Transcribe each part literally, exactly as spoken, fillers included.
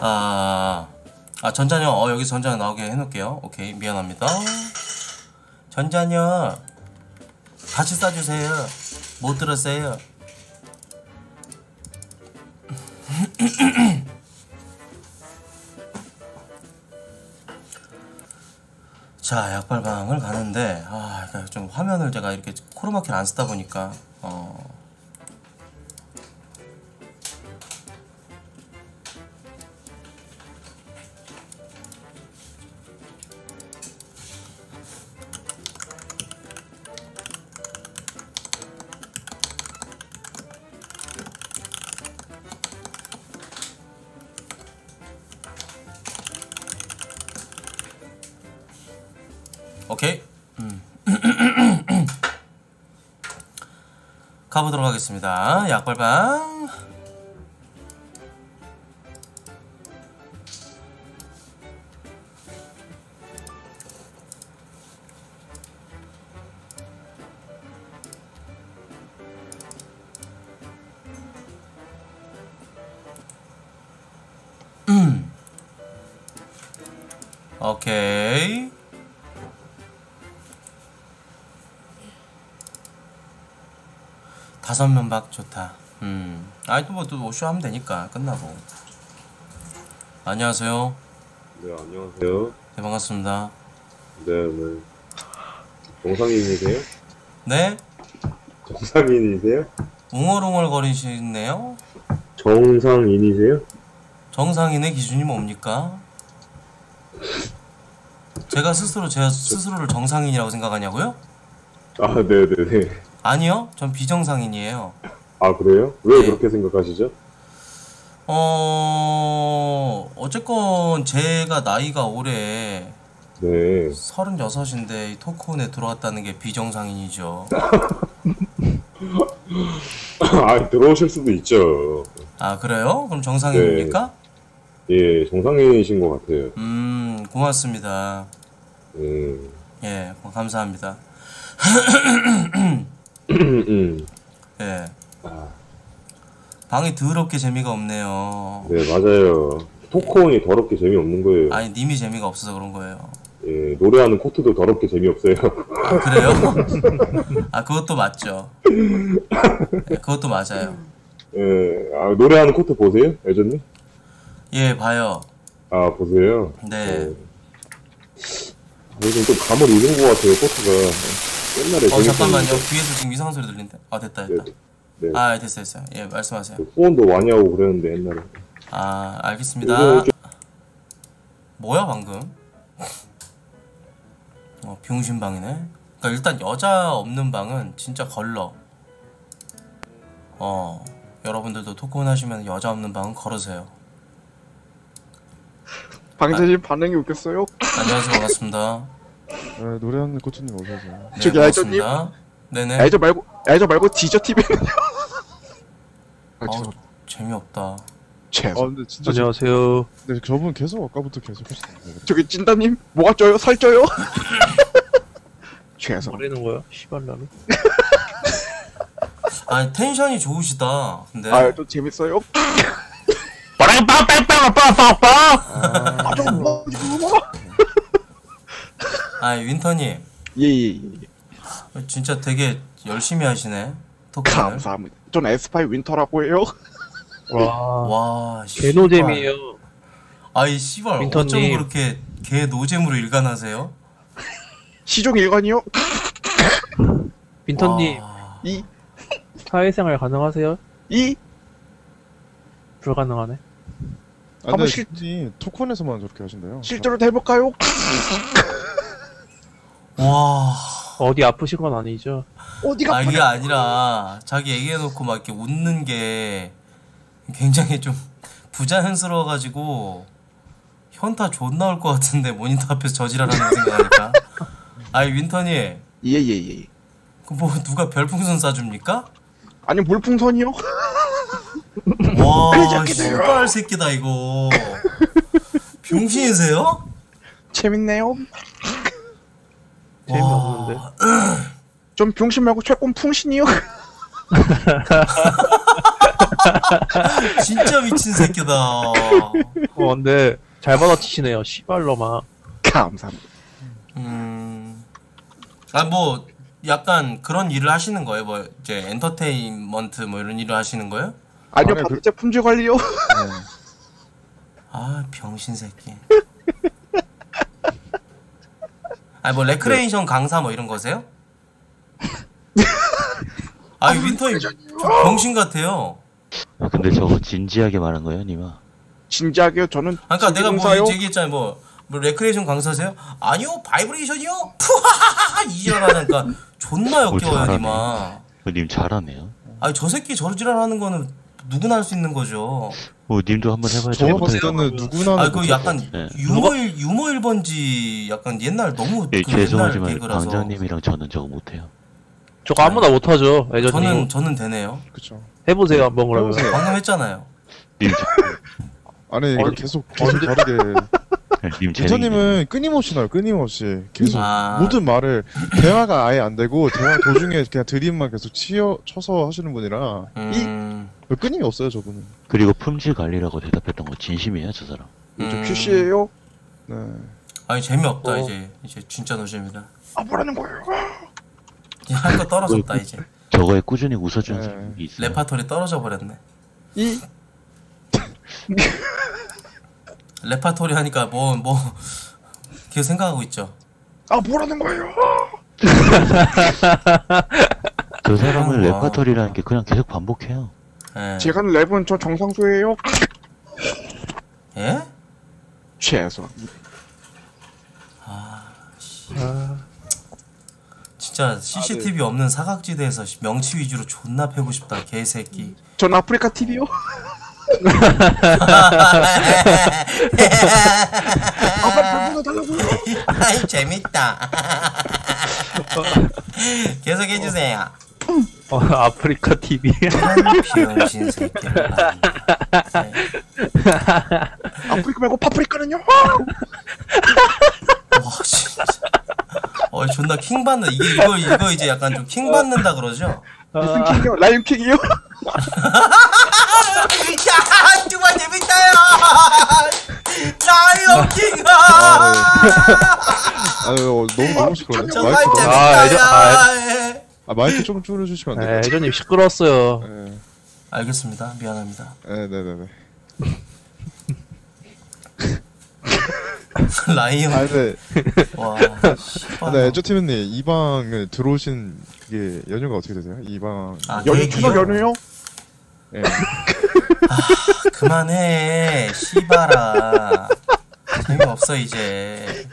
아, 아 전자녀, 어 여기서 전자녀 나오게 해놓을게요. 오케이, 미안합니다. 전자녀 다시 싸주세요. 못 들었어요. 자, 약발방을 가는데 아, 그러니까 좀 화면을 제가 이렇게 코르마키를 안 쓰다 보니까 어. 오케이. 음. 가보도록 하겠습니다. 약발방. 음. 오케이. 다섯 면박 좋다. 음, 아니 또 뭐 또 오쇼 하면 되니까 끝나고. 안녕하세요. 네, 안녕하세요. 네, 반갑습니다. 네, 네. 정상인이세요? 네. 정상인이세요? 웅얼웅얼 거리시네요. 정상인이세요? 정상인의 기준이 뭡니까? 제가 스스로 제가 스스로를 정상인이라고 생각하냐고요? 아, 네, 네, 네. 아니요, 전 비정상인이에요. 아, 그래요? 왜 네. 그렇게 생각하시죠? 어... 어쨌건 제가 나이가 올해 네. 서른여섯인데 이 토크온에 들어왔다는 게 비정상인이죠. 아, 들어오실 수도 있죠. 아, 그래요? 그럼 정상인입니까? 네. 예, 정상인이신 것 같아요. 음, 고맙습니다. 음. 예, 감사합니다. 네. 아. 방이 더럽게 재미가 없네요. 네, 맞아요. 토크온이 더럽게 재미없는 거예요. 아니, 님이 재미가 없어서 그런 거예요. 예, 노래하는 코트도 더럽게 재미없어요. 아, 그래요? 아, 그것도 맞죠. 네, 그것도 맞아요. 예, 아, 노래하는 코트 보세요? 예전에? 예, 봐요. 아, 보세요? 네. 아, 요즘 좀 감을 잃은 것 같아요, 코트가. 어 잠깐만요. 뒤에서 지금 이상한 소리 들린데. 아 됐다 됐다. 네, 네. 아 됐어 됐어. 예 말씀하세요. 후원도 많이 하고 그랬는데 옛날에. 아 알겠습니다. 좀... 뭐야 방금? 어 병신 방이네. 그러니까 일단 여자 없는 방은 진짜 걸러. 어 여러분들도 토크온 하시면 여자 없는 방은 걸으세요. 방재님 아, 반응이 웃겼어요? 안녕하세요 반갑습니다. 네, 노래하는 코트님 어서오세요. 네, 저기 아이저님? 네네. 아이저 말고, 아이저 말고 디저티비는요? 아, 아우, 재미없다. 재미없다. 아, 근데 진짜 안녕하세요. 네, 저분 계속 아까부터 계속 하시던데. 저기 찐따님? 뭐가 쪄요? 살 쪄요? 죄송. 뭐라는 거야? 시발라는? 아니, 텐션이 좋으시다. 근데. 아, 또 재밌어요? 빠랑 빵빵빵 빵빵빵! 아, 저거 뭐, 이거 아, 윈터님. 예예예. 예, 예. 진짜 되게 열심히 하시네. 토크를. 감사합니다. 전 에스파이 윈터라고 해요. 와, 와, 개노잼이에요. 아이 씨발 어쩜 그렇게 개노잼으로 일관하세요? 시종 일관이요? 윈터님. 와. 이 사회생활 가능하세요? 이 불가능하네. 아, 한번 실 토크온에서만 저렇게 하신대요. 실제로 해볼까요? 와 어디 아프신 건 아니죠? 어디가 아, 이게 아니라 자기 얘기해놓고 막 이렇게 웃는 게 굉장히 좀 부자연스러워가지고 현타 존나 올 것 같은데 모니터 앞에서 저지랄하는 생각하니까. 아이 윈터님. 예예예. 예, 예. 그 뭐 누가 별풍선 쏴줍니까? 아니 물풍선이요? 와 씨발 새끼다 이거. 병신이세요? 재밌네요. 재미없는데. 좀 병신 말고 최권 풍신이요. 진짜 미친 새끼다. 어, 근데 잘 받아치시네요. 씨발로마. 감사합니다. 음. 아, 뭐 약간 그런 일을 하시는 거예요? 뭐 이제 엔터테인먼트 뭐 이런 일을 하시는 거예요? 아니요, 반도체 품질 관리요. 네. 아, 병신 새끼. 아니 뭐 레크레이션 강사 뭐 이런 거세요? 아, 윈터님 병신 같아요. 아, 근데 저거 진지하게 말한 거예요, 님아? 진지하게요? 저는. 아까 그러니까 내가 뭐 얘기했잖아요, 뭐. 뭐 레크레이션 강사세요? 아니요, 바이브레이션이요? 푸하하하! 이지랄하니까 존나 역겨워요, 님아. 님 잘하네요. 아니, 저 새끼 저를 지랄하는 거는 누구나 할 수 있는 거죠. 어, 님도 한번 해봐야죠. 저거 봤을 때는 누구나. 아, 그 약간 네. 유머, 유머 일번지 약간 옛날 너무. 예, 그 죄송하지만 강장님이랑 저는 저거 못해요. 저거 아무나 못하죠. 네, 저는, 저는 되네요. 그쵸. 해보세요, 한번 그러면. 방금 했잖아요. 님. 아니, 이거 계속, 계속 다르게. 윈터님은 끊임없이 나요, 끊임없이. 계속. 아 모든 말을. 대화가 아예 안 되고, 대화 도중에 그냥 드림만 계속 치어, 쳐서 하시는 분이라. 음. 이, 끊임이 없어요, 저분은. 그리고 품질 관리라고 대답했던 거 진심이에요, 저 사람. 음. 저 큐씨예요? 네. 아니, 재미없다, 어. 이제. 이제 진짜 노잼이다. 아, 뭐라는 거예요? 할 거 떨어졌다, 이제. 저거에 꾸준히 웃어주는 네. 사람이 있어요. 레파토리 떨어져 버렸네. 이? 레파토리 하니까 뭐 뭐 계속 생각하고 있죠. 아, 뭐라는 거예요? 저 사람은 레파토리라는 게 그냥 계속 반복해요. 네. 제가 하는 랩은 저 정상수예요. 예? 죄송합니다. 아, 씨. 아... 진짜 씨씨티비 아, 네. 없는 사각지대에서 명치 위주로 존나 패고 싶다, 개새끼. 전 아프리카티비요. 아빠 불 달라고요? 아이 재밌다. 계속 해주세요. 어, 어 아프리카 티비. 비용신 새끼. 아프리카 말고 파프리카는요? 와 진짜. 어 존나 킹 받는 이게 이거 이거 이제 약간 좀 킹 받는다 그러죠? 무슨 킹이요? 라이온 킹이요? 야, 정말 재밌다요! 라이온 킹아! 아유, 너무 너무 시끄러워. 정말 재밌다요! 아, 마이크 좀 줄여주시면 안 돼요? 네, 회장님 시끄러웠어요. 네. 알겠습니다. 미안합니다. 네, 네, 네, 네. 라이언. 아, 네. 와. 아, 네, 애저팀님 이 방에 들어오신 그게 연휴가 어떻게 되세요? 이 방. 아, 연휴 추석 연휴요? 예. 아, 그만해. 씨발아. 재미없어 이제.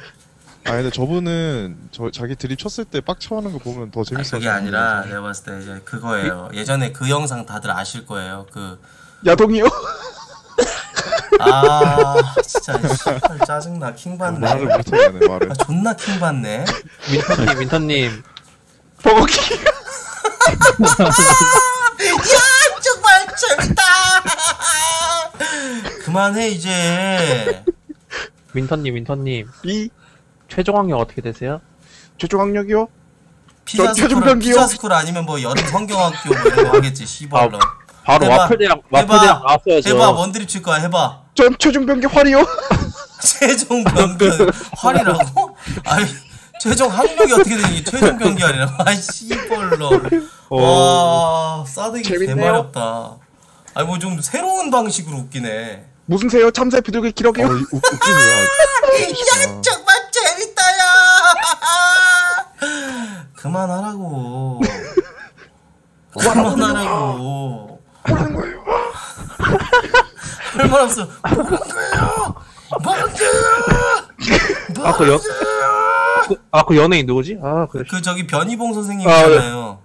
아, 근데 저분은 저 자기 드립 쳤을 때 빡쳐하는 거 보면 더 재밌어요. 그게 아니라 내가 봤을 때 이제 그거예요. 예전에 그 영상 다들 아실 거예요. 그 야동이요? 아 진짜 씨발 짜증나. 킹받네. 말을 못하네 말을. 아, 존나 킹받네. 민터님 민터님 버거킹. 야 정말 재밌다. 그만해 이제. 민터님 민터님 이 최종 학력 어떻게 되세요? 최종 학력이요? 피자 스쿨, 피자 스쿨 아니면 뭐 여름 성경학교 뭐 이런 거 하겠지 씨발로. 아, 바로 와플대랑 와플대랑 나왔어야죠. 해봐 원드립 칠 거야 해봐. 전 최종 변기 활이요. 최종 변기 활이라고? 아니 최종 학력이 어떻게 되니? 최종 변기 활이라고? 아이 씨벌러. 와 싸대기 개마렵다. 아니 뭐 좀 새로운 방식으로 웃기네. 무슨 새요? 참새 비둘기 기러기요? 어, 웃기네. 야 정말 재밌다야. 그만하라고. 그만하라고. 뭐라는 거예요? 할 말 없어. 뭐라는 거예요? 뭐라는 거예요? 아, 그래요? 아, 그 연예인 누구지? 아, 그래. 그 저기 변희봉 선생님 있잖아요.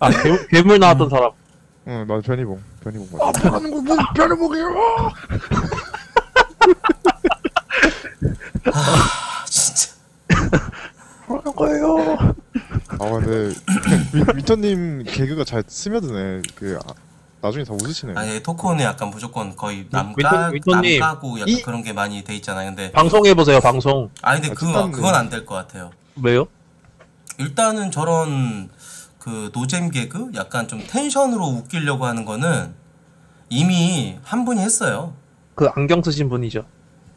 아, 네. 아 괴물, 괴물 나왔던 음. 사람. 응, 나도 변희봉. 변희봉 맞아. 아, 뭐라는 거, 뭐, 변희봉이에요? 아, 진짜. 뭐라는 거예요? 아, 근데 민터님 개그가 잘 스며드네. 그. 아, 나중에 다 웃으시네요. 아니 토크는 약간 무조건 거의 남까 남까고 약간 이? 그런 게 많이 돼 있잖아요. 근데 방송 해보세요 방송. 아니 근데 아, 그 그건 안 될 것 같아요. 왜요? 일단은 저런 그 노잼 개그 약간 좀 텐션으로 웃기려고 하는 거는 이미 한 분이 했어요. 그 안경 쓰신 분이죠.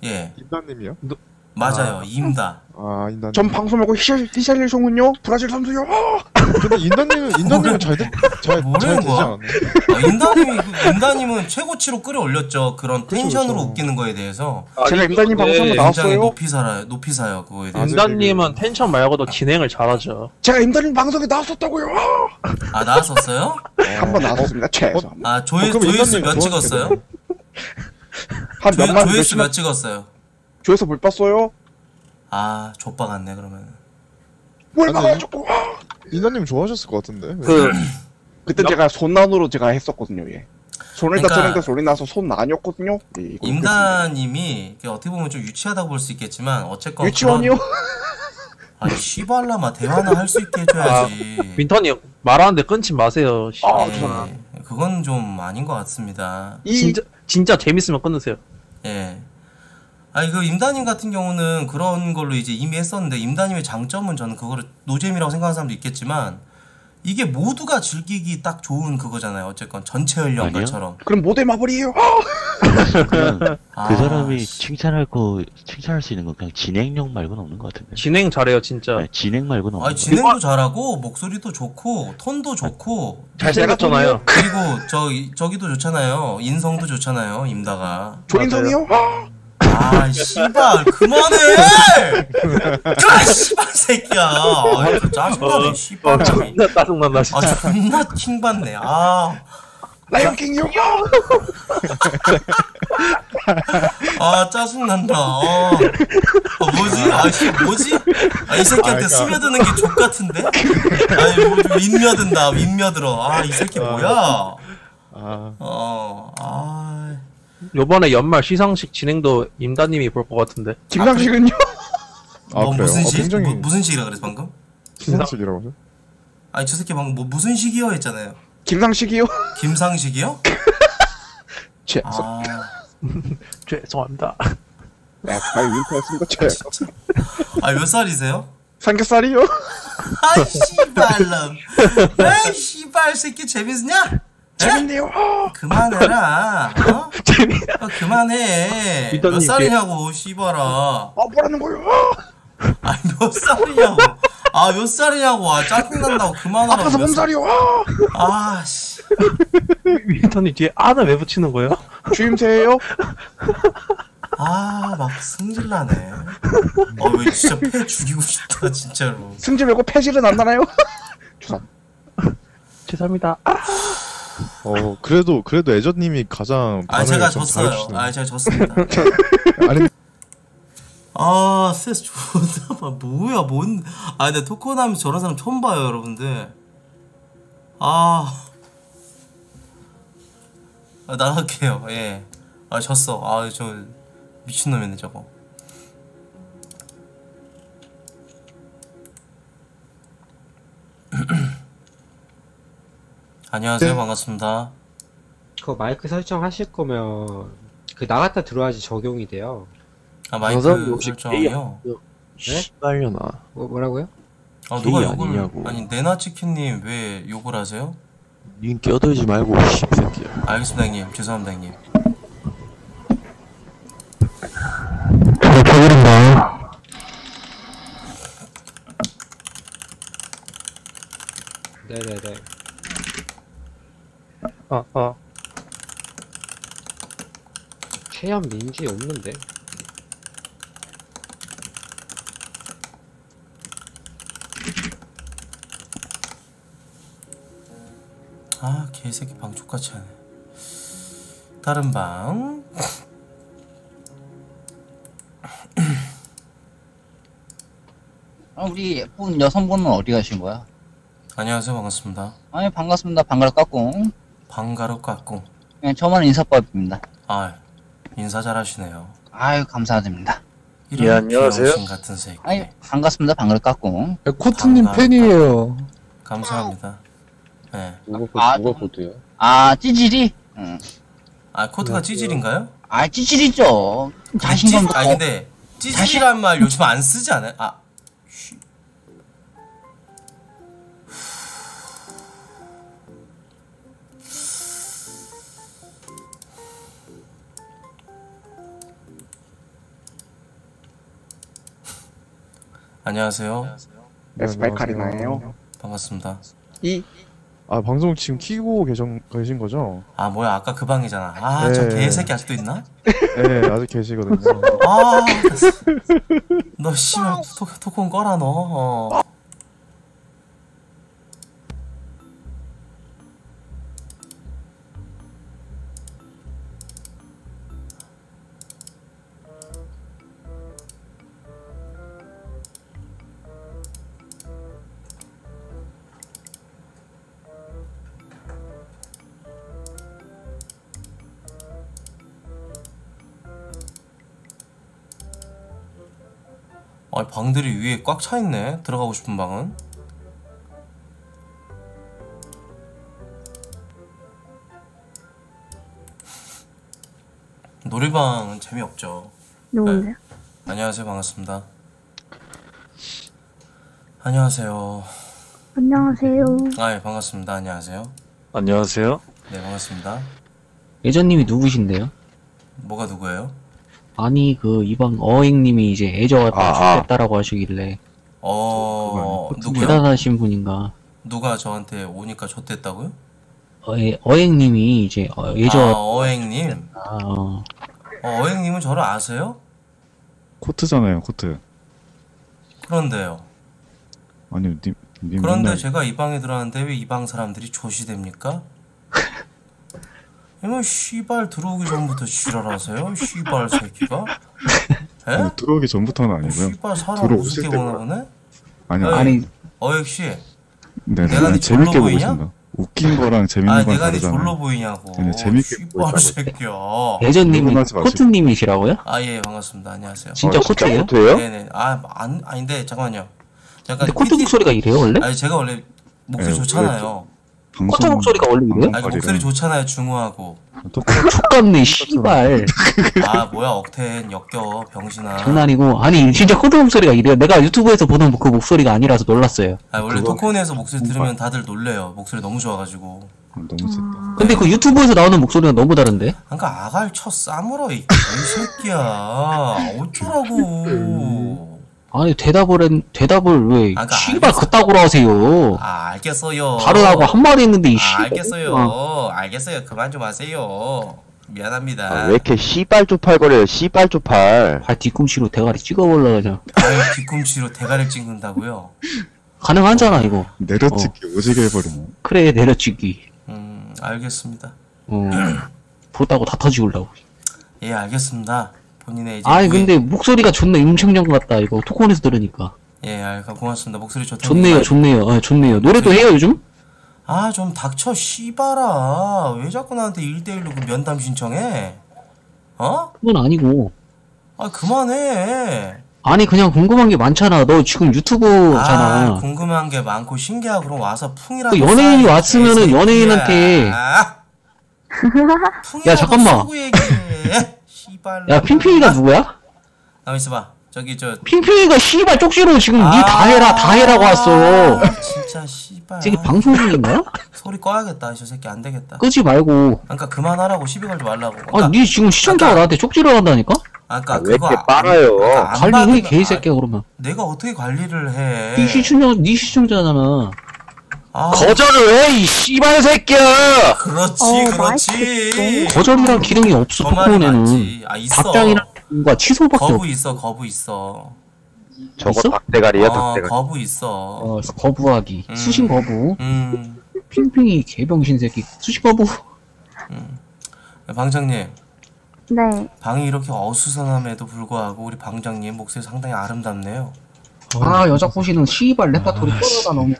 예. 임다님이요? 너... 맞아요, 아. 임다. 아, 임다. 전 방송하고 히샬리송은요 브라질 선수요. 아! 근데 임다님은 임다님은 잘 되, 잘, 잘 되지 않았나? 아, 임다님이 임다님은 최고치로 끌어올렸죠. 그런 그쵸, 텐션으로 그쵸. 웃기는 거에 대해서. 아, 제가 임다님 방송도 나왔어요. 높이 살아요, 높이 사요 그거에 대해서. 임다님은 텐션 말고도 진행을 잘하죠. 제가 임다님 방송에 나왔었다고요. 아, 나왔었어요? 네. 한번 나왔습니다. 최소. 아, 조회 조회수 몇 찍었어요? 한 몇만 조회수 몇 찍었어요? 조회수 뭘 봤어요? 아, 좆바 같네 그러면. 뭘 봐가지고? 인나님 좋아하셨을 것 같은데. 그 그때 제가 손난으로 제가 했었거든요. 예. 손을 다쳤는데 소리 나서 손 나뉘었거든요. 예, 임다님이 어떻게 보면 좀 유치하다고 볼 수 있겠지만 어쨌건 유치원이요? 그런... 아, 씨발라마 대화나 할 수 있게 해줘야지. 아, 민턴이 말하는데 끊지 마세요. 아, 예, 그건 좀 아닌 것 같습니다. 이... 진짜 진짜 재밌으면 끊으세요. 예. 아니 그 임다님 같은 경우는 그런 걸로 이제 이미 했었는데, 임다님의 장점은 저는 그거를 노잼이라고 생각하는 사람도 있겠지만 이게 모두가 즐기기 딱 좋은 그거잖아요. 어쨌건 전체 연령가처럼. 그럼 모델 마블이에요. 그냥 아, 그 사람이 칭찬할 거 칭찬할 수 있는 건 그냥 진행력 말고는 없는 것 같은데. 진행 잘해요 진짜. 네, 진행 말고는 없는. 아니 진행도 거. 잘하고 목소리도 좋고 톤도 좋고 잘 생겼잖아요. 그리고 저 저기도 좋잖아요. 인성도 좋잖아요. 임다가. 조인성이요? 아, 씨발, 그만해! 아, 씨발, 새끼야. 아, 짜증나네, 씨발. 아, 존나 짜증난다, 진짜. 아, 존나 킹받네, 아. 라이온킹이요? 아, 짜증난다, 아. 아, 뭐지? 아, 씨, 뭐지? 아, 이 새끼한테 스며드는 게 족 같은데? 아니, 뭐, 좀 인며든다, 인며들어. 아, 이 새끼 뭐야? 어, 아. 요번에 연말 시상식 진행도 임다님이 볼 것 같은데. 김상식은요? 아, 뭐 무슨 식? 아, 굉장히... 뭐, 무슨 식이라 그랬어 방금? 시상식이라고 하죠? 아니 저 새끼 방금 뭐 무슨 식이요 했잖아요. 김상식이요? 김상식이요? 죄송. 아... 죄송합니다. 아, 아이 윈터였습니다. 죄송. 아, 몇 살이세요? 삼겹살이요? 아, 씨발람. 아, 씨발 새끼 재밌냐? 재밌네요. 그만해라. 어? 재밌. 어, 그만해. 몇 살이냐고 씨발아. 아, 뭐라는 거요? 아, 몇 살이냐고. 아, 몇 살이냐고. 아, 짜증난다고 그만하라. 아파서 몸살이요. 아, 씨. 윈터님 뒤에 아는 왜 붙이는 거예요? 주임새예요? 아, 막 승질나네. 아, 왜 진짜 폐 죽이고 싶다 진짜로. 승질 말고 폐질은 안 나나요? 죄송합니다. 어, 그래도 그래도 애저님이 가장 아, 제가 졌어요. 아, 제가 졌습니다. 아니, 아, 스트레스 존나 뭐야 뭔? 아, 근데 토코남이 저런 사람 처음 봐요, 여러분들. 아, 아 나갈게요. 예, 아 졌어. 아, 저 미친 놈이네 저거. 안녕하세요. 네. 반갑습니다. 그거 마이크 설정하실 거면 그 나갔다 들어와야지 적용이 돼요. 아, 마이크 설정이요? 씨발려나. 네? 뭐, 뭐라고요? 아, 누가 욕을 아니냐고. 아니 내나치킨님 왜 욕을 하세요? 님 껴들지 말고 씨새끼야. 알겠습니다 형님. 죄송합니다 형님. 아, 네네네. 어, 어. 최현민지 없는데. 아, 개새끼 방 족같이 하네. 다른 방. 아, 우리 예쁜 여성분은 어디 가신 거야? 안녕하세요. 반갑습니다. 아니, 반갑습니다. 반가워 깎꿍. 방가루 깎고. 네, 저만 인사법입니다. 아, 인사 잘하시네요. 아유, 감사드립니다. 예, 안녕하세요. 같은 색. 아유, 반갑습니다. 방가루 깎고. 네, 코트님 팬이에요. 감사합니다. 네. 누가 코트요? 아, 찌질이? 응. 아, 코트가 찌질인가요? 아, 찌질이죠. 자신감. 아, 근데 찌질이란 말 요즘 안 쓰지 않아요? 아. 안녕하세요. 에스팔카리나예요. 반갑습니다. 이 아 방송 지금 키고 계신, 계신 거죠? 아 뭐야 아까 그 방이잖아. 아 저 네. 개새끼 아직도 있나? 네 아직 계시거든요. 아 너 씨발 토콘 꺼라 너. 어. 아, 방들이 위에 꽉 차있네. 들어가고 싶은 방은. 놀이방은 재미없죠. 누군데요? 네. 안녕하세요. 반갑습니다. 안녕하세요. 안녕하세요. 아, 예, 반갑습니다. 안녕하세요. 안녕하세요. 네, 반갑습니다. 예전님이 누구신데요? 뭐가 누구예요? 아니 그 이방 어행님이 이제 애저가 아, 출됐다라고 하시길래 어... 누구요? 대단하신 분인가? 누가 저한테 오니까 좆됐다고요? 어, 예, 어행님이 이제 어, 애저... 아 어행님? 아, 어. 어, 어행님은 저를 아세요? 코트잖아요 코트. 그런데요. 아니 님, 님 그런데 맨날... 제가 이 방에 들어왔는데 왜 이 방 사람들이 좆이 됩니까? 이거 씨발 들어오기 전부터 지랄하세요? 씨발 새끼가? 에? 아니, 들어오기 전부터는 아니고요. 씨발 사람 우습게 보나 보네? 아니 어이, 아니 어역씨 네, 내가 네 졸로 보이냐? 웃긴 거랑 재밌는 아니, 건 내가 다르잖아. 내가 네 졸로 보이냐고. 네, 재밌게 씨발 새끼야. 예전님이 코트님이시라고요? 아 예 반갑습니다. 안녕하세요. 진짜 어, 코트예요? 네네. 아 안, 아닌데 잠깐만요. 약간 근데 코트 목소리가 이래요 원래? 아니 제가 원래 목소리 네, 좋잖아요. 코트 목소리가 원래 이래요? 아니 목소리 좋잖아요. 중후하고 촉감네 씨발. 아 뭐야 억텐 역겨워 병신아. 장난이고 아니 진짜 코트 목소리가 이래요. 내가 유튜브에서 보던 그 목소리가 아니라서 놀랐어요. 아 원래 토크온에서 목소리 들으면 다들 놀래요. 목소리 너무 좋아가지고 너무 아... 근데 그 유튜브에서 나오는 목소리가 너무 다른데? 그러니까 아갈 쳐 싸물어 이 새끼야. 어쩌라고. 아니 대답을 했, 대답을 왜 씨발 그따구로 하세요. 아 알겠어요. 바로 하고 한 마디 했는데 이 씨발. 아, 알겠어요. 어. 알겠어요. 그만 좀 하세요. 미안합니다. 아, 왜 이렇게 씨발 쪽팔거려요. 씨발 쪽팔. 발 뒤꿈치로 대가리 찍어보려 그냥. 발 뒤꿈치로 대가리를 찍는다고요? 가능하잖아 이거. 내려찍기 어. 오지게 해버리네. 그래 내려찍기. 음 알겠습니다. 어. 부럽다고 다 터지울라고. 예 알겠습니다. 본인의 이제 아니 근데 목소리가 존나 임청정 같다 이거 토크온에서 들으니까. 예 알까 고맙습니다. 목소리 좋다. 좋네요 좋네요. 아, 좋네요. 노래도 그래. 해요 요즘? 아 좀 닥쳐 씨발아. 왜 자꾸 나한테 일 대일로 그 면담 신청해? 어? 그건 아니고 아 그만해. 아니 그냥 궁금한 게 많잖아. 너 지금 유튜브잖아. 아, 궁금한 게 많고 신기하고 그럼 와서 풍이라고 연예인이 왔으면은 연예인한테 야 잠깐만 야 핑핑이가 누구야? 가만 있어봐 저기 저 핑핑이가 씨발 쪽지로 지금 아 니 다 해라 다 해라고 왔어. 아 진짜 씨발 저기 방송 중인가? 소리 꺼야겠다 저 새끼. 안되겠다 끄지 말고 그러니까 그만하라고 시비 걸지 말라고. 그러니까, 아 니 지금 시청자가 그러니까, 나한테 쪽지로 한다니까? 아 그니까 왜 이렇게 빨아요. 그러니까 관리해 개새끼야. 그러면 내가 어떻게 관리를 해. 니 시청자, 니 시청자잖아. 아, 거절을 해, 이 씨발 새끼야! 그렇지, 어, 그렇지! 거절이란 기능이 없어, 토크온에는. 아, 있어. 닭장이랑 뭔가 취소밖에 거부 없어. 거부 있어, 거부 있어. 저거 있어? 닭대가리야, 어, 닭대가리. 거부 있어. 어, 거부하기. 음. 수신 거부. 음. 핑핑이 개병신 새끼. 수신 거부. 음. 방장님. 네. 방이 이렇게 어수선함에도 불구하고, 우리 방장님 목소리 상당히 아름답네요. 아, 여자 꼬시는 씨발 레파토리 뚫어다 너무.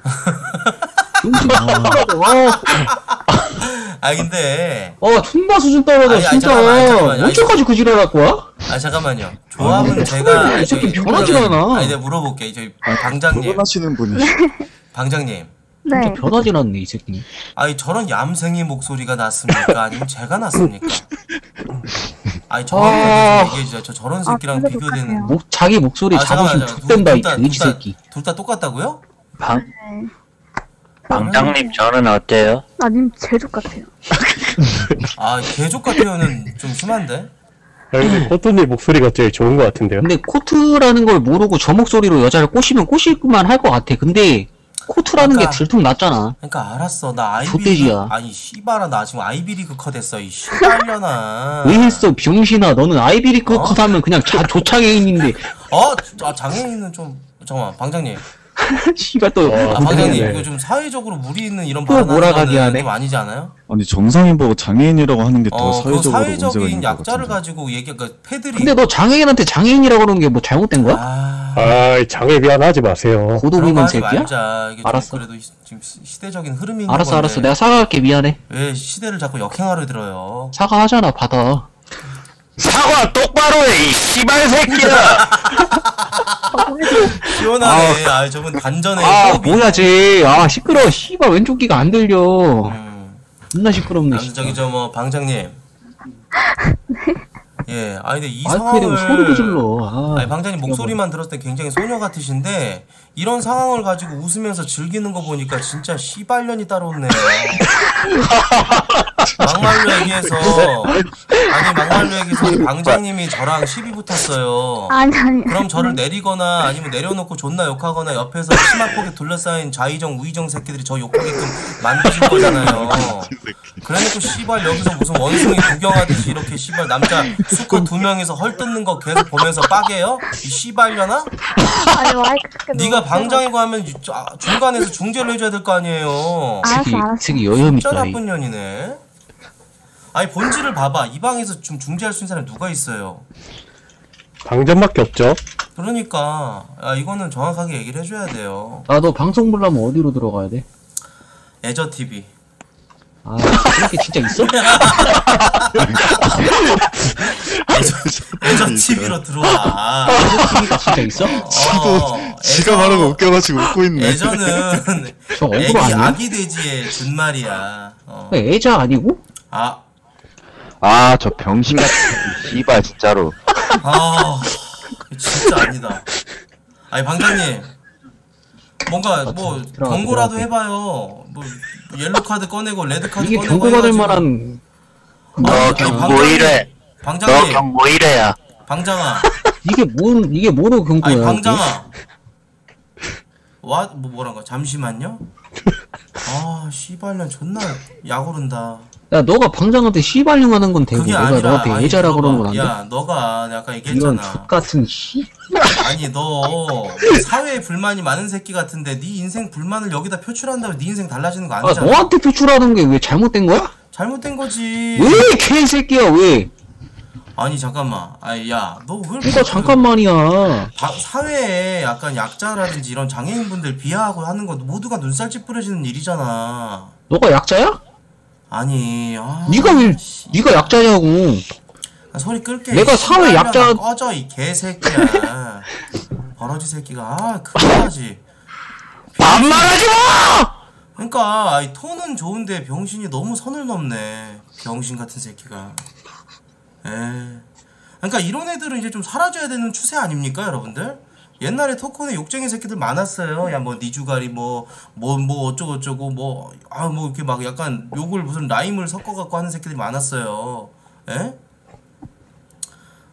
아 근데 어 존나 수준 떨어져. 아니, 진짜 언제까지 그 지랄 갖고 와? 아 잠깐만요. 조합은 아니, 제가 이 새끼 변하지 않아. 아니 내가 물어볼게. 저희 방장님 변하시는 분이 방장님 네. 진짜 변하지 않네 이 새끼. 아니 저런 얌생이 목소리가 났습니까? 아니면 제가 났습니까? 아니 저런 얘기해 주자. 저 저런 새끼랑 아, 비교되는 목, 자기 목소리 자부심 툭된다 이 새끼. 둘 다 똑같다고요? 방 방장님 저는 어때요? 아님 개족 같아요. 아 개족 같아요는 좀 심한데? 근데 코트님 목소리가 제일 좋은 것 같은데요. 근데 코트라는 걸 모르고 저 목소리로 여자를 꼬시면 꼬실만 할 것 같아. 근데 코트라는 그러니까, 게 들통났잖아. 그러니까 알았어. 나 아이비리그 아니 씨발아 나 지금 아이비리그 컷했어 이 씨발년아. 왜 했어 병신아. 너는 아이비리그 어? 컷하면 그냥 자, 조창애인인데. 어? 아, 장애인은 좀 잠깐만 방장님. 씨발 또 어, 아, 방장님 이거 좀 사회적으로 무리 있는 이런 발언은 좀 아니지 않아요? 아니 정상인 보고 장애인이라고 하는 게 더 어, 사회적으로 사회적인 문제가 약자를 가지고 얘기 그러니까 패들이. 근데 너 장애인한테 장애인이라고 그러는 게 뭐 잘못된 거야? 아, 아 장애 비하하지 마세요. 고도비만 새끼야? 알았어. 그래도 시, 지금 시대적인 흐름인 거. 알았어 건데. 알았어. 내가 사과할게 미안해. 왜 시대를 자꾸 역행하려 들어요? 사과하잖아 받아. 사과 똑바로 해 이 씨발 새끼야. 시원하네. 아, 아 저분 반전에. 아 뭐야지. 아 시끄러워. 씨발 왼쪽 귀가 안 들려. 음. 겁나 시끄럽네. 아니, 저기 저 뭐 방장님. 예. 아니 근데 이 상황을 소리도 질러. 아, 아니 방장님 목소리만 들었을 때 굉장히 소녀 같으신데 이런 상황을 가지고 웃으면서 즐기는 거 보니까 진짜 씨발년이 따로 없네. 막말로 얘기해서 아니 막말로 얘기해서 방장님이 저랑 시비 붙었어요. 아니, 아니, 그럼 저를 내리거나 아니면 내려놓고 존나 욕하거나 옆에서 치마폭에 둘러싸인 좌이정 우이정 새끼들이 저 욕하게끔 만드신 거잖아요. 그래놓고 씨발 여기서 무슨 원숭이 구경하듯이 이렇게 씨발 남자 수컷 두 명이서 헐뜯는 거 계속 보면서 빠개요? 이 씨발려나? 네가 방장이고 하면 중간에서 중재를 해줘야 될 거 아니에요. 알았어 알았어. 진짜 나쁜 년이네. 아니 본질을 봐봐. 이 방에서 좀 중재할 수 있는 사람이 누가 있어요? 방전밖에 없죠. 그러니까 아, 이거는 정확하게 얘기를 해줘야 돼요. 아, 너 방송 보려면 어디로 들어가야 돼? 애저티비. 아 그런 게 진짜 있어? 애저티비로 들어와. 애저티비가 진짜 있어? 어, 지가 말하고 웃겨가지고 웃고 있네. 애저는 애기 아기 돼지의 준말이야. 어. 애자 아니고? 아. 아, 저 병신 같은 씨발 진짜로. 아, 진짜 아니다. 아니 방장님, 뭔가 뭐 경고라도 해봐요. 뭐 옐로 카드 꺼내고 레드 카드 이게 꺼내고. 이게 경고받을 만한. 너 경고 이래. 방장님. 너 경고 이래야. 방장아. 이게 뭔 이게 뭐로 경고야? 아니 방장아. 와, 뭐 뭐란 거야? 잠시만요. 아, 씨발년 존나 약오른다. 야, 너가 방장한테 씨발용 하는 건 되고, 내가 너한테 애자라고 그러는 건 안 돼? 야, 너가 아까 얘기했잖아. 이런 X같은 씨? 아니, 너 사회에 불만이 많은 새끼 같은데 네 인생 불만을 여기다 표출한다고 네 인생 달라지는 거 아니잖아. 아, 너한테 표출하는 게 왜 잘못된 거야? 잘못된 거지. 왜 개새끼야, 왜? 아니 잠깐만, 아니 야, 너 왜? 그러니까 잠깐만이야. 사회에 약간 약자라든지 이런 장애인분들 비하하고 하는 건 모두가 눈살 찌푸려지는 일이잖아. 너가 약자야? 아니, 아, 네가 왜, 씨. 네가 약자냐고. 아, 소리 끌게. 내가 사회 약자. 꺼져 이 개새끼야. 버러지 새끼가, 아, 그만하지. 반말하지 마. 그러니까, 아이, 톤은 좋은데 병신이 너무 선을 넘네. 병신 같은 새끼가. 에. 그러니까 이런 애들은 이제 좀 사라져야 되는 추세 아닙니까, 여러분들? 옛날에 토콘에 욕쟁이 새끼들 많았어요. 야, 뭐 니주가리 뭐 뭐 뭐 어쩌고 저쩌고 뭐 아 뭐 이렇게 막 약간 욕을 무슨 라임을 섞어 갖고 하는 새끼들이 많았어요. 에?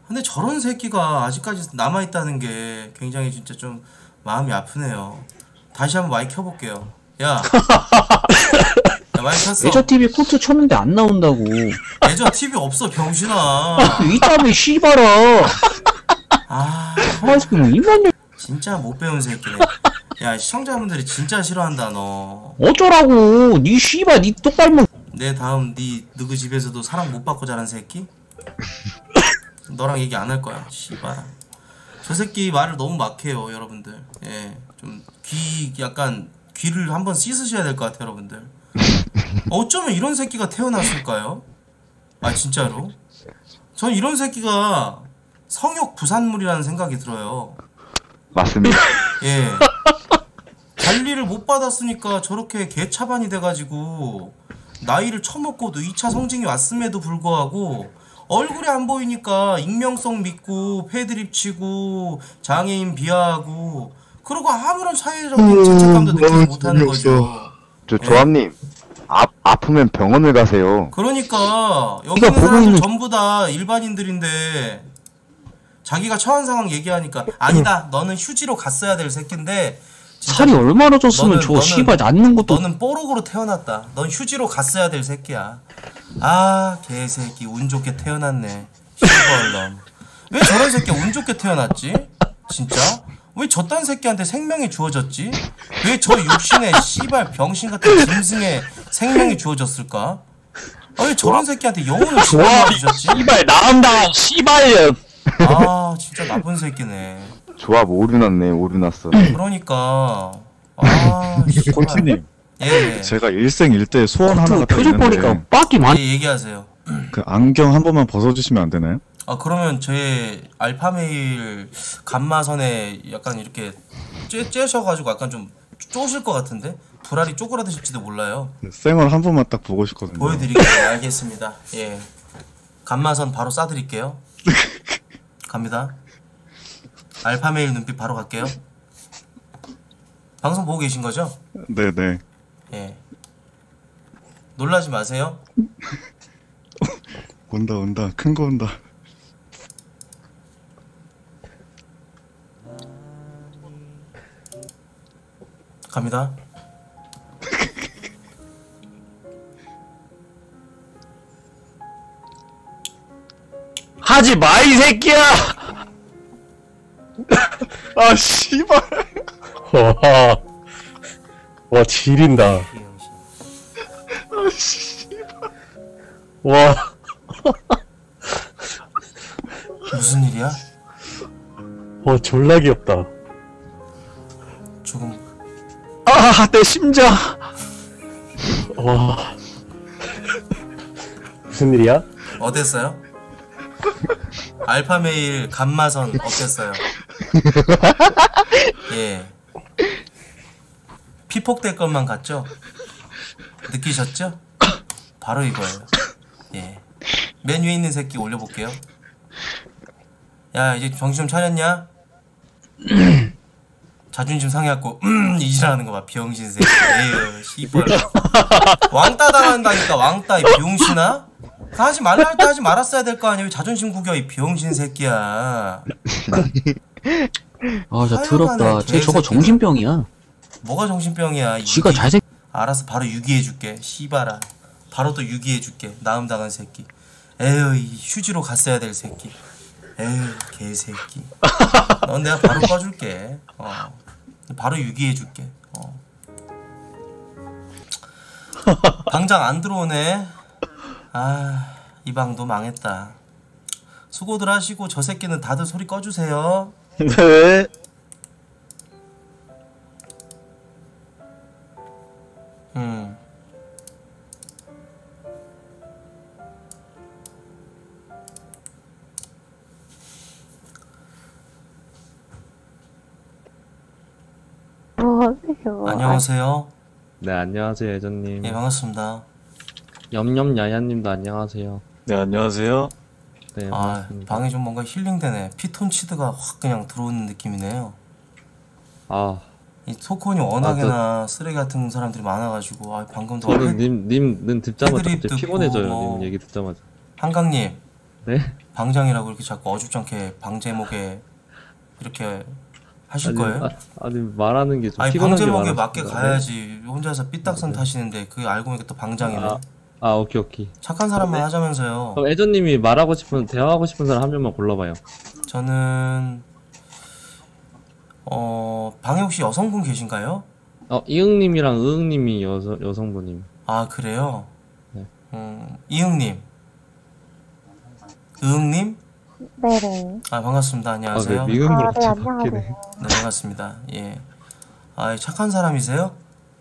근데 저런 새끼가 아직까지 남아 있다는 게 굉장히 진짜 좀 마음이 아프네요. 다시 한번 마이크 켜 볼게요. 야. 애저티비 코트 쳤는데 안 나온다고. 애저티비 없어 병신아. 이따위 씨발아. 아 진짜 못 배운 새끼네. 야 시청자분들이 진짜 싫어한다 너. 어쩌라고. 니 씨발 니 똑발목. 내 다음 니 너그 집에서도 사랑 못 받고 자란 새끼? 너랑 얘기 안 할 거야 씨발. 저 새끼 말을 너무 막해요 여러분들. 예, 좀 귀 약간 귀를 한번 씻으셔야 될 것 같아요 여러분들. 어쩌면 이런 새끼가 태어났을까요? 아 진짜로? 전 이런 새끼가 성욕 부산물이라는 생각이 들어요. 맞습니다. 예. 관리를 못 받았으니까 저렇게 개차반이 돼가지고 나이를 처먹고도 이 차 성징이 왔음에도 불구하고 얼굴이 안 보이니까 익명성 믿고 패드립 치고 장애인 비하하고 그러고 아무런 사회적인 죄책감도 느끼지 못하는 거죠. 저 조합님. 아, 아프면 병원을 가세요. 그러니까 여기 있는 사람들 있는... 전부 다 일반인들인데 자기가 처한 상황 얘기하니까 아니다 너는 휴지로 갔어야 될 새끼인데 살이 얼마나 쪘으면 저 씨발 낳는 것도 너는 뽀록으로 태어났다. 넌 휴지로 갔어야 될 새끼야. 아 개새끼 운 좋게 태어났네. 씨발놈. 왜 저런 새끼 운 좋게 태어났지? 진짜? 왜 저딴 새끼한테 생명이 주어졌지? 왜 저 육신에 씨발 병신 같은 짐승에 생명이 주어졌을까? 아, 왜 저런 새끼한테 영혼을 주어졌지? 씨발 나온다 씨발. 아 진짜 나쁜 새끼네. 조합 오류났네. 오류났어. 그러니까 아 코트님 예. 제가 일생일대 소원 하나가 표정 보니까 빡이 많이 예, 얘기하세요. 그 안경 한 번만 벗어주시면 안 되나요? 아 그러면 제 알파메일 감마선에 약간 이렇게 쬐, 쬐셔가지고 약간 좀 쪼실 것 같은데? 불알이 쪼그라드실지도 몰라요. 쌩얼 한 번만 딱 보고 싶거든요. 보여드릴게요. 알겠습니다. 예 감마선 바로 싸드릴게요. 갑니다. 알파메일 눈빛 바로 갈게요. 방송 보고 계신 거죠? 네네. 예 놀라지 마세요. 온다 온다 큰 거 온다. 갑니다. 하지 마 이 새끼야. 아 씨발. 와. 와 지린다. 아 씨발. 와. 무슨 일이야? 와 졸라 귀엽다. 조금 아, 내 심장. 와. 무슨 일이야? 어땠어요? 알파메일 감마선 어땠어요? 예. 피폭될 것만 같죠? 느끼셨죠? 바로 이거예요. 예. 맨 위에 있는 새끼 올려볼게요. 야, 이제 정신 좀 차렸냐? 자존심 상해갖고 음 이지라는 거 봐 병신 새끼. 에휴 씨발 왕따 당한다니까 왕따 이 병신아. 다 하지 말라 할 때 하지 말았어야 될 거 아니야. 왜 자존심 구겨 이 병신 새끼야. 아 진짜 더럽다. 쟤 저거 정신병이야. 뭐가 정신병이야. 지가 잘생 알아서 바로 유기해줄게. 씨발아 바로 또 유기해줄게. 나음 당한 새끼. 에휴 이 휴지로 갔어야 될 새끼. 에휴 개새끼. 넌 내가 바로 꺼줄게. 어. 바로 유기해줄게. 어. 당장 안 들어오네. 아, 이 방도 망했다. 수고들 하시고 저 새끼는 다들 소리 꺼주세요. 네. 음. 안녕하세요. 안녕하세요. 네 안녕하세요 예전님. 네 반갑습니다. 염염야야님도 안녕하세요. 네 안녕하세요. 네 반갑습니다. 아, 방이 좀 뭔가 힐링되네. 피톤치드가 확 그냥 들어오는 느낌이네요. 아 이 토콘이 워낙에나 아, 저... 쓰레기 같은 사람들이 많아가지고 아 방금도 저는 님, 님는 듣자마자 피곤해져요. 뭐... 님 얘기 듣자마자. 한강님. 네? 방장이라고 이렇게 자꾸 어줍잖게 방제목에 이렇게 하실 아니, 거예요? 아, 아니 말하는 게 좀 피곤한 게 많아서 방제목에 맞게 가야지. 혼자서 삐딱선 네. 타시는데 그게 알고 보니까 또 방장이네. 아, 아 오케이 오케이. 착한 사람만 네. 하자면서요. 그럼 애전님이 말하고 싶은 대화하고 싶은 사람 한 명만 골라봐요. 저는 어 방에 혹시 여성분 계신가요? 어 이응님이랑 의응님이 여서 여성분님. 아 그래요? 네. 음 이응님, 의응님. 네네. 아 반갑습니다. 안녕하세요. 아, 네, 미음으로 같이 바뀌네. 네 반갑습니다. 예. 아 착한 사람이세요?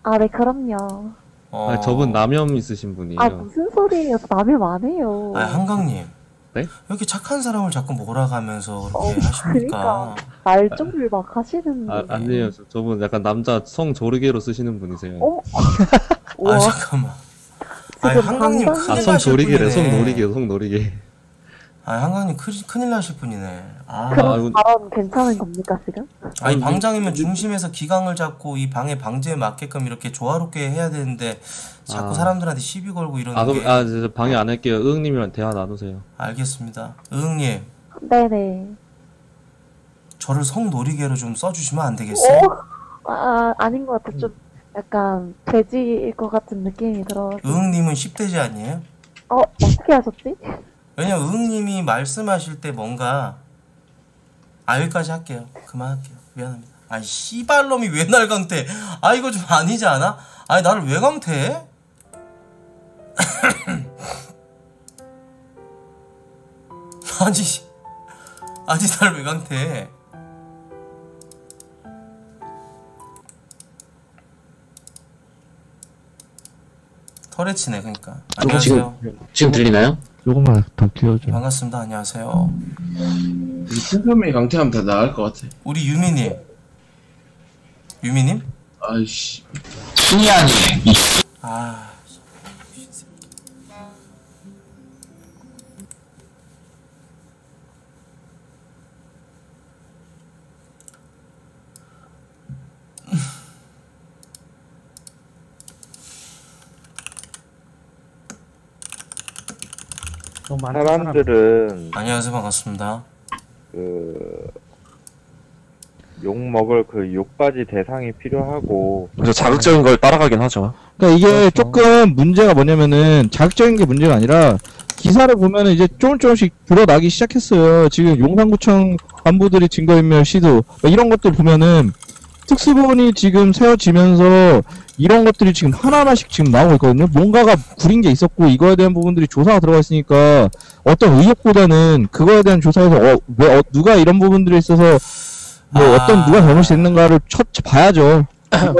아 네 그럼요. 어... 아니, 저분 남염 있으신 분이에요. 아 무슨 소리예요? 남염 안 해요. 아 한강님. 네? 왜 이렇게 착한 사람을 자꾸 몰아가면서 이렇게 어, 하십니까? 그러니까. 말좀을 막 하시는데. 아, 아니에요. 저, 저분 약간 남자 성 조르개로 쓰시는 분이세요. 어? 아 잠깐만. 아니, 한강님 아, 성 조르개래. 성 노리개. 성 노리개. 아, 한강님 크, 큰일 나실 분이네. 아, 그럼 발언 괜찮은 겁니까 지금? 아니 방장이면 중심에서 기강을 잡고 이 방의 방제에 맞게끔 이렇게 조화롭게 해야 되는데 자꾸 아. 사람들한테 시비 걸고 이러는 아, 그럼, 게. 아, 저 방해 안 할게요. 으응님이랑 대화 나누세요. 알겠습니다. 으응님. 네네. 저를 성놀이개로 좀 써주시면 안 되겠어요? 오? 아, 아닌 것 같아. 좀 약간 돼지일 것 같은 느낌이 들어. 으응님은 십대지 아니에요? 어? 어떻게 하셨지? 왜냐면 으응님이 말씀하실 때 뭔가 아 여기까지 할게요. 그만할게요. 미안합니다. 아이 씨발놈이 왜 날 강퇴? 아 이거 좀 아니지 않아? 아니 나를 왜 강퇴해? 아니 아니 나를 왜 강퇴해? 터레치네 그러니까. 안녕하세요. 지금, 지금 들리나요? 조금만 더 키워줘. 반갑습니다. 안녕하세요. 생선미 강퇴하면 다 나을 것 같아. 우리 유미님. 유미님? 아이씨. 순이안이. 아. 사람들은 안녕하세요 반갑습니다. 그 욕먹을 그 욕받이 대상이 필요하고 그래서 자극적인 걸 따라가긴 하죠. 그러니까 이게 그렇죠. 조금 문제가 뭐냐면은 자극적인 게 문제가 아니라 기사를 보면은 이제 조금 조금씩 불어나기 시작했어요. 지금 용산구청 간부들이 증거인멸 시도 그러니까 이런 것들 보면은 특수본이 지금 세워지면서 이런 것들이 지금 하나하나씩 지금 나오고 있거든요. 뭔가가 구린 게 있었고 이거에 대한 부분들이 조사가 들어가 있으니까 어떤 의혹보다는 그거에 대한 조사에서 어, 왜, 어, 누가 이런 부분들에 있어서 뭐 아... 어떤 누가 잘못이 있는가를 첫, 첫 봐야죠.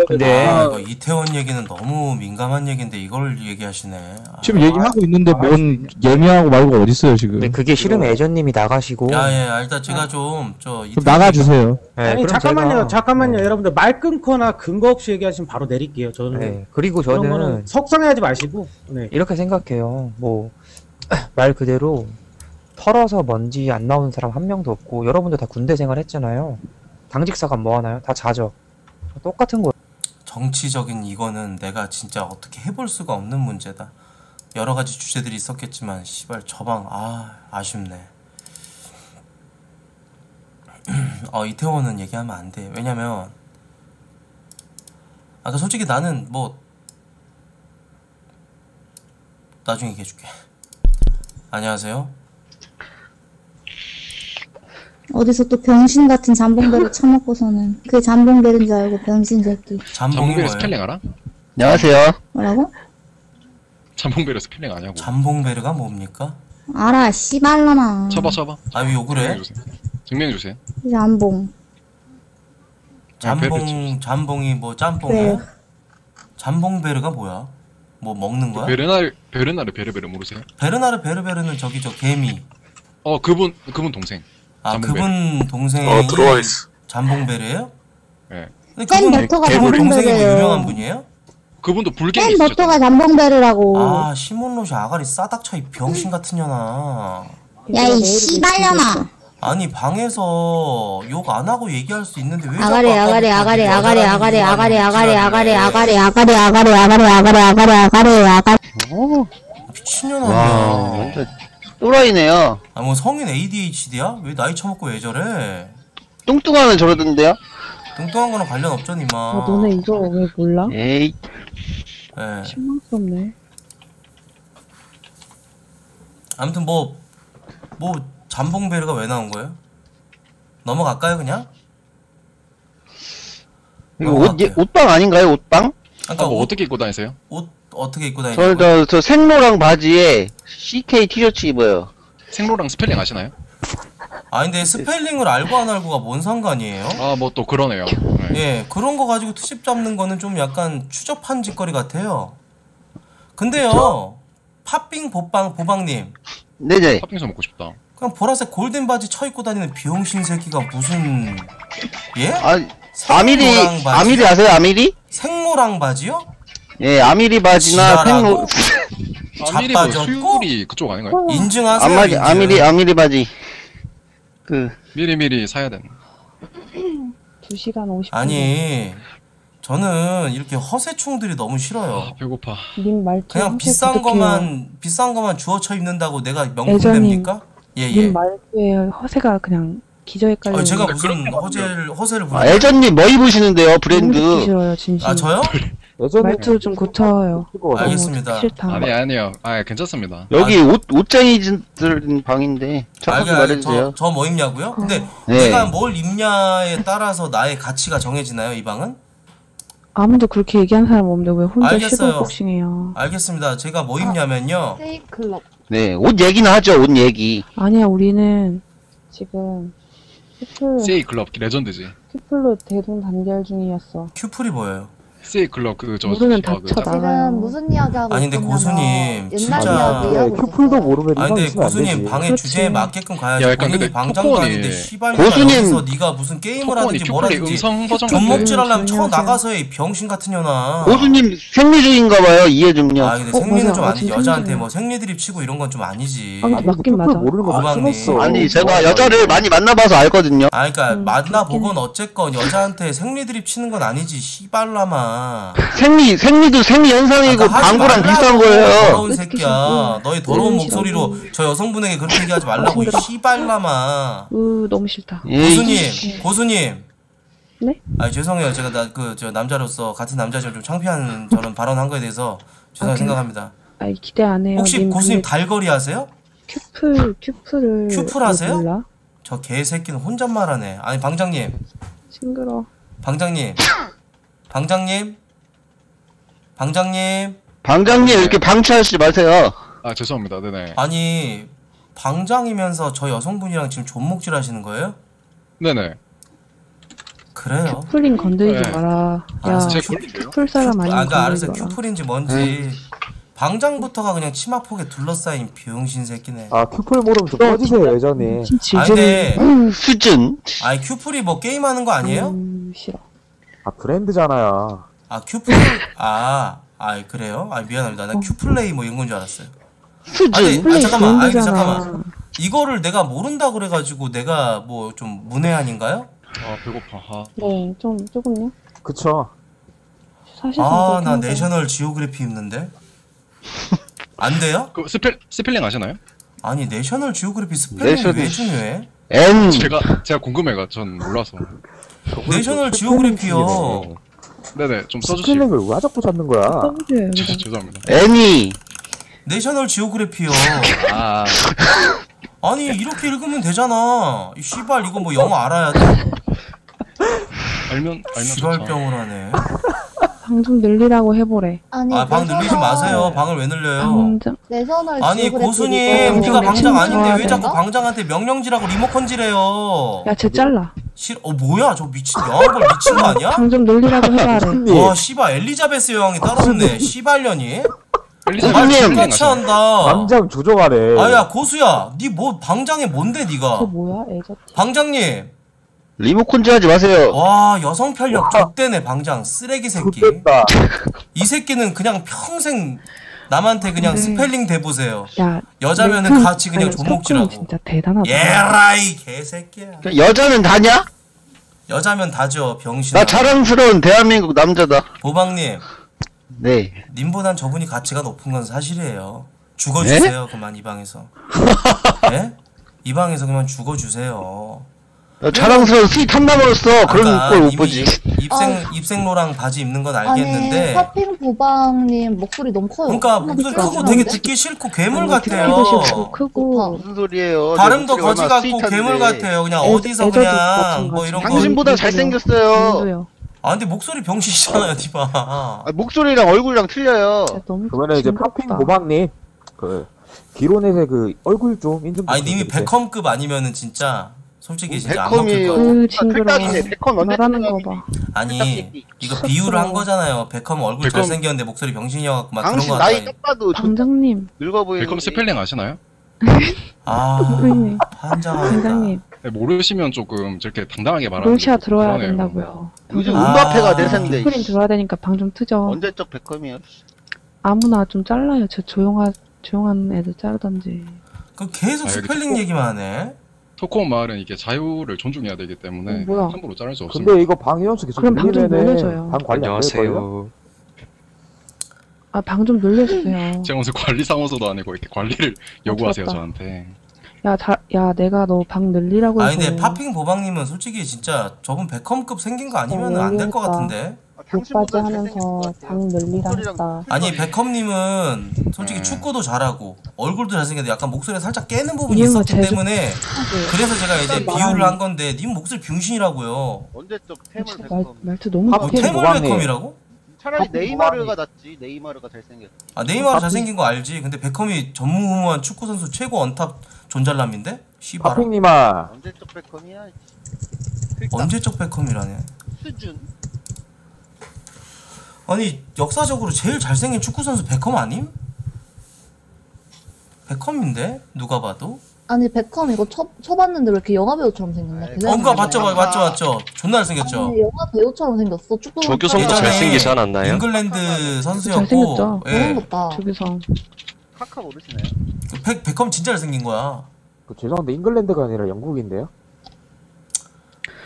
근데 아, 이거 이태원 얘기는 너무 민감한 얘기인데 이걸 얘기하시네. 아, 지금 얘기하고 있는데 뭔 예매하고 말고가 어딨어요 지금. 근데 그게 싫으면 애전님이 나가시고. 야예 아, 일단 제가 좀 저 나가주세요. 네, 아니 잠깐만요 제가... 잠깐만요 네. 여러분들 말 끊거나 근거 없이 얘기하시면 바로 내릴게요 저는. 네, 그리고 저는 속상해하지 마시고 네. 이렇게 생각해요. 뭐 말 그대로 털어서 먼지 안 나오는 사람 한 명도 없고 여러분들 다 군대 생활했잖아요. 당직사관 뭐 하나요? 다 자죠. 똑같은 거. 정치적인 이거는 내가 진짜 어떻게 해볼 수가 없는 문제다. 여러 가지 주제들이 있었겠지만 씨발 저방 아 아쉽네. 어 이태원은 얘기하면 안 돼. 왜냐면 아까 솔직히 나는 뭐 나중에 얘기해줄게. 안녕하세요. 어디서 또 병신 같은 잠봉배를 처먹고서는 그게 잠봉배인 줄 알고 병신 새끼. 잠봉배로 스펠링 알아? 안녕하세요. 뭐라고? 잠봉배로 스펠링 아냐고. 잠봉배르가 뭡니까? 알아 씨발라마. 쳐봐 쳐봐. 아 왜 욕을 해? 증명해 주세요. 잠봉. 잠봉 잠봉이 뭐 짬뽕이야? 잠봉베르가 뭐야? 뭐 먹는 거야? 베르나르 베르나르 베르베르 모르세요? 베르나르 베르베르는 저기 저 개미. 어 그분 그분 동생. 아 잠봉베르. 그분 동생이 어, 잠봉베르예요? 네. 잼 버터가 잠봉베르예요. 뭐 유명한 분이에요? 그분도 불경이 있었죠. 잼 버터가 잠봉베르라고. 아 시몬로시 아가리 싸닥쳐 이 병신 같은 년아. 야 이 씨발년아. 아니 방에서 욕 안 하고 얘기할 수 있는데 왜 자꾸 아가리 아가리 아가리 아가리 아가리 아가리 아가리 아가리 아가리 아가리 아가리 아가리 아가리 아가리 아가리. 오 미친년아. 또라이네요. 아 뭐 성인 에이디에이치디야? 왜 나이 처먹고 왜 저래? 뚱뚱하면 저러던데요? 뚱뚱한 거랑 관련 없죠 니마. 아 너네 이거 왜 몰라? 에이 네. 신망스럽네. 아무튼 뭐 뭐 잠봉베르가 왜 나온 거예요? 넘어갈까요 그냥? 이거 옷, 옷방 아닌가요? 옷방? 아까 아, 뭐 옷, 어떻게 입고 다니세요? 옷 어떻게 입고 다니세요? 저, 저 생로랑 바지에 씨케이 티셔츠 입어요. 생로랑 스펠링 아시나요? 아 근데 스펠링을 알고 안 알고가 뭔 상관이에요? 아 뭐 또 그러네요. 네. 예 그런 거 가지고 트집 잡는 거는 좀 약간 추접한 짓거리 같아요. 근데요 팥빙 보방 보방님. 네네. 팥빙수 먹고 싶다. 그럼 보라색 골든 바지 쳐 입고 다니는 비용신 새끼가 무슨 예? 아 아미리 바지? 아미리 아세요 아미리? 생로랑 바지요? 예 아미리 바지나 생로. 자빠졌고 그쪽 아닌가요? 인증하세요. 아마리, 인증. 아미리 아미리 바지 그 미리 미리 사야 되나? 두 시간 오십 분. 아니 저는 이렇게 허세충들이 너무 싫어요. 아, 배고파. 님 말투 그냥 비싼 거만 비싼 거만 주워쳐 입는다고 내가 명품 됩니까? 예예. 님 말투에 허세가 그냥 기저에 깔려. 아, 제가 무슨 허세를 허세를 부르. 아, 예전님 뭐 입으시는데요 브랜드? 싫어요 진심. 아 저요? 말투 좀 고쳐요. 알겠습니다. 싫다. 아니 아니요. 아 괜찮습니다. 여기 아니, 옷 옷쟁이들 방인데 정확히 말해주세요. 저 뭐 입냐고요? 근데 네. 내가 뭘 입냐에 따라서 나의 가치가 정해지나요 이 방은? 아무도 그렇게 얘기한 사람 없는데 왜 혼자 시골복싱이에요? 알겠습니다. 제가 뭐 입냐면요. 세이클럽. 네, 옷 얘기는 하죠. 옷 얘기. 아니야 우리는 지금. 세이클럽 레전드지. 큐플로 대동 단결 중이었어. 큐플이 뭐예요? 세이클럽 그저 모르는 닥쳐 나가요. 지금 무슨 이야기하고 아니 근데 고수님 진짜 큐플도 모르면 아니 근데 고수님 방의 그렇지. 주제에 맞게끔 가야지. 야, 그러니까 본인이 방장관인데 고수님 네가 무슨 게임을 하든지 뭐라든지 존목질하려면 쳐나가서 이 병신 같은 년아. 고수님 생리주의인가봐요. 이해 좀요. 아 근데 어, 생리는 맞아. 좀 아니지. 생리. 여자한테 뭐 생리드립 치고 이런 건 좀 아니지. 아니, 맞긴 맞아. 모르는 거 맞았어. 아니 제가 여자를 많이 만나봐서 알거든요. 아 그러니까 만나보건 어쨌건 여자한테 생리드립 치는 건 아니지 씨발라마. 생리, 생리도 생리 현상이고 방구랑 비슷한 거예요. 더러운 새끼야. 너의 더러운 목소리로 저 여성분에게 그렇게 얘기하지 말라고 이 씨발라마. 으 너무 싫다. 고수님, 고수님. 네? 아 죄송해요. 제가 나 그 저 남자로서 같은 남자지만 좀 창피한 저런 발언한 거에 대해서 죄송하게 생각합니다. 아 기대 안 해요. 혹시 고수님 달거리 하세요? 큐플, 큐플을. 큐플 하세요? 저 개새끼는 혼잣말하네. 아니 방장님. 징그러. 방장님. 방장님, 방장님, 방장님 이렇게 방치하시지 마세요. 아 죄송합니다. 네네. 아니 방장이면서 저 여성분이랑 지금 존목질하시는 거예요? 네네. 그래요. 큐플인 건드리지 네. 마라. 야, 큐플 사람 아니야. 아까 알았어. 큐플인지 뭔지. 네. 방장부터가 그냥 치마폭에 둘러싸인 병신 새끼네. 아 큐플 모르면 좀 꺼지세요 예전에. 아 근데 수준. 아 큐플이 뭐 게임하는 거 아니에요? 음, 싫어. 아 브랜드잖아요. 아 큐플 아, 아 그래요? 아 미안합니다. 나 큐플레이 뭐 이런 건 줄 알았어요. 아니, 아니 잠깐만, 아니 잠깐만. 이거를 내가 모른다 그래가지고 내가 뭐 좀 문외한인가요? 아 배고파. 네, 좀 조금요. 그쵸. 아 나 내셔널 지오그래피 입는데 안 돼요? 그 스펠 스펠링 아시나요? 아니 내셔널 지오그래피 스펠링 왜 중요해? N 제가 제가 궁금해가 전 몰라서. 내셔널 지오그래피요. 네네 좀 써주시오. 스펠링을 왜 자꾸 찾는 거야? 죄, 죄송합니다. 애니 내셔널 지오그래피요. 아. 아니 이렇게 읽으면 되잖아. 이 씨발 이거 뭐 영어 알아야 돼? 알면 알면. 씨발병을 하네. 방 좀 늘리라고 해보래. 아니, 아, 방 늘리지 마세요. 방을 왜 늘려요? 방장? 내셔널 아니 고수님 우리가 방장 아닌데 왜 자꾸 방장한테 명령지라고 리모컨지래요. 야 쟤 잘라. 실, 어 뭐야 저 미친 여왕벌 미친 거 아니야? 방 좀 늘리라고 해봐래. 와 씨발 엘리자베스 여왕이 떨어졌네. 씨발년이. 엘리자베스 같이 한다. 방장 조종하래. 아야 고수야 니 뭐 방장에 뭔데 니가? 저 뭐야 애저. 방장님. 리모컨질 하지 마세요. 와 여성 편력 좆대네 방장 쓰레기 새끼. 좋겠다. 이 새끼는 그냥 평생 남한테 그냥 네. 스펠링 대보세요. 야, 여자면은 네, 같이 그냥 존목질하고. 진짜 대단하다. 예라이 개새끼야. 여자면 다냐? 여자면 다죠 병신아. 나 자랑스러운 대한민국 남자다. 보방님. 네. 님보단 저분이 가치가 높은 건 사실이에요. 죽어주세요 네? 그만 이 방에서. 네? 이 방에서 그만 죽어주세요. 자랑스러운 스윗 탐나버렸어. 그런 걸 못 보지. 입생, 아, 입생로랑 바지 입는 건 알겠는데. 아니, 사핑 보방님 목소리 너무 커요. 그러니까 목소리 크고 되게 듣기 싫고 괴물 아니, 같아요. 듣기도 크고. 무슨 소리예요? 발음도 거지 같고 괴물 같아요. 그냥 애, 어디서 그냥 뭐 이런 거. 당신보다 잘생겼어요. 아 근데 목소리 병신이잖아요, 디바. 아, 목소리랑 얼굴이랑 틀려요. 그러면 이제 사핑 보방님 그 기론에서 그 얼굴 좀 인증. 아니 님이 백컴급 아니면은 진짜. 솔직히 진짜 안 먹힐 거 같아. 징그러워. 말하는 거 봐. 아니 이거 비유를 한 거잖아요. 백컴 얼굴 백컴. 잘생겼는데 목소리 병신이어갖고 막 그런 거 같아. 나이 딱 봐도 방장님 늙어 보이는. 백컴 스펠링 아시나요? 아 반장님 네, 모르시면 조금 저렇게 당당하게 말하는 롱샤 들어야 불안해요. 된다고요. 요즘 음바페가 대세인데 스펠링 들어야 되니까 방 좀 트죠. 언제적 백컴이요? 아무나 좀 잘라요. 저 조용하 조용한 애들 자르던지. 그 계속 아, 스펠링 토코, 얘기만 하네. 토코 마을은 이게 자유를 존중해야 되기 때문에 어, 함부로 자를 수 없습니다. 근데 이거 방 연수 계속 그럼 방 좀 놀려줘요. 방 관리 안녕하세요. 아, 방 좀 놀려주세요. 제가 무슨 관리사무소도 아니고 이렇게 관리를 요구하세요 저한테. 야, 자, 야, 내가 너 방 늘리라고 했어. 아니 근데 파핑 보방님은 솔직히 진짜 저분 백컴급 생긴 거 아니면 어, 안 될 것 같은데. 목까지 하면서 방 늘리란다. 아니 백컴님은 솔직히 음. 축구도 잘하고 얼굴도 잘생겼는데 약간 목소리에 살짝 깨는 부분이 있었기 제주... 때문에 그래서 제가 이제 비유를 한 건데 님 목소리 병신이라고요. 언제적 태물 백컴. 말투 너무 아, 태물 백컴이라고? 차라리 네이마르가 낫지. 네이마르가 잘생겼어. 아 네이마르 잘생긴 거 알지. 근데 베컴이 전무후무한 축구선수 최고 언탑 존잘남인데? 씨발 바핑님아 언제적 베컴이야? 언제적 베컴이라네. 수준 아니 역사적으로 제일 잘생긴 축구선수 베컴 아님? 베컴인데? 누가 봐도? 아니 베컴 이거 쳐, 쳐봤는데 왜 이렇게 영화배우처럼 생겼냐? 뭔가 맞죠 맞죠 맞죠 존나 잘생겼죠? 아니 영화배우처럼 생겼어. 축구 조규성도 잘생기지 않았나요? 잉글랜드 선수였고 잘생겼다. 조규성 카카 모르시나요? 백, 베컴 진짜 잘생긴 거야. 그, 죄송한데 잉글랜드가 아니라 영국인데요?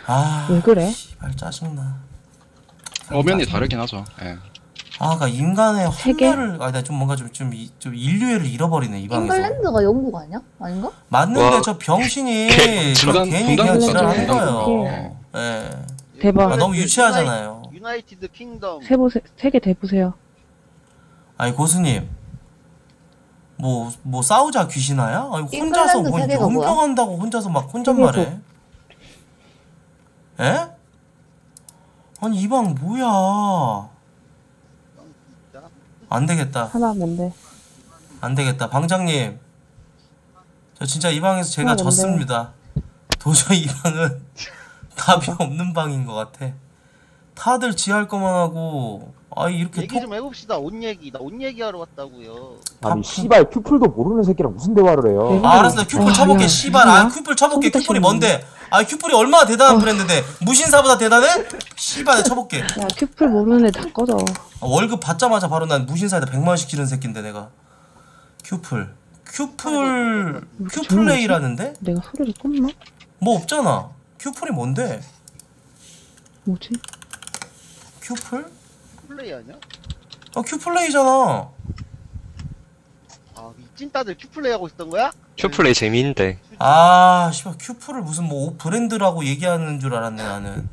아... 왜 그래? 씨발 짜증나. 엄연히 다르긴 하죠. 예. 아, 그러니까 인간의 혼멸을 아, 나 좀 뭔가 좀 좀 좀 인류애를 잃어버리네 이 방에서. 잉글랜드가 영국 아니야? 아닌가? 맞는데 와. 저 병신이 괜히 그냥 지랄하는 거예요. 예. 대박. 아, 너무 유치하잖아요. 유나이티드 킹덤. 세 보세 세 개 대보세요. 아니 고수님, 뭐 뭐 싸우자 귀신아야? 아니 혼자서 뭐 용병한다고 혼자서 막 혼잣말해. 에? 아니 이 방 뭐야? 안 되겠다. 하나 뭔데? 안 되겠다. 방장님, 저 진짜 이 방에서 제가 졌습니다. 도저히 이 방은 답이 없는 방인 것 같아. 다들 지할 것만 하고, 아 이렇게. 얘기 좀 톡... 해봅시다. 옷 얘기. 나 옷 얘기하러 왔다고요. 아니 씨발 큐플도 모르는 새끼랑 무슨 대화를 해요? 아, 알았어, 큐플 쳐볼게. 씨발, 아 큐플 쳐볼게. 큐플이 뭔데? 아 큐플이 얼마나 대단한 어. 브랜드인데 무신사보다 대단해? 씨발 쳐볼게. 야 큐플 모르는 애 다 꺼져. 아, 월급 받자마자 바로 난 무신사에다 백만 원씩 지른 새끼인데 내가 큐플 큐플 큐플레이라는데? 내가 소리를 껐나? 뭐 없잖아. 큐플이 뭔데? 뭐지? 큐플? 큐플레이 아니야? 아 큐플레이잖아. 아, 이 찐따들 큐플레이 하고 있었던 거야? 큐플레이 재미인데. 아, 씨발 큐플을 무슨 뭐 옷 브랜드라고 얘기하는 줄 알았네 나는.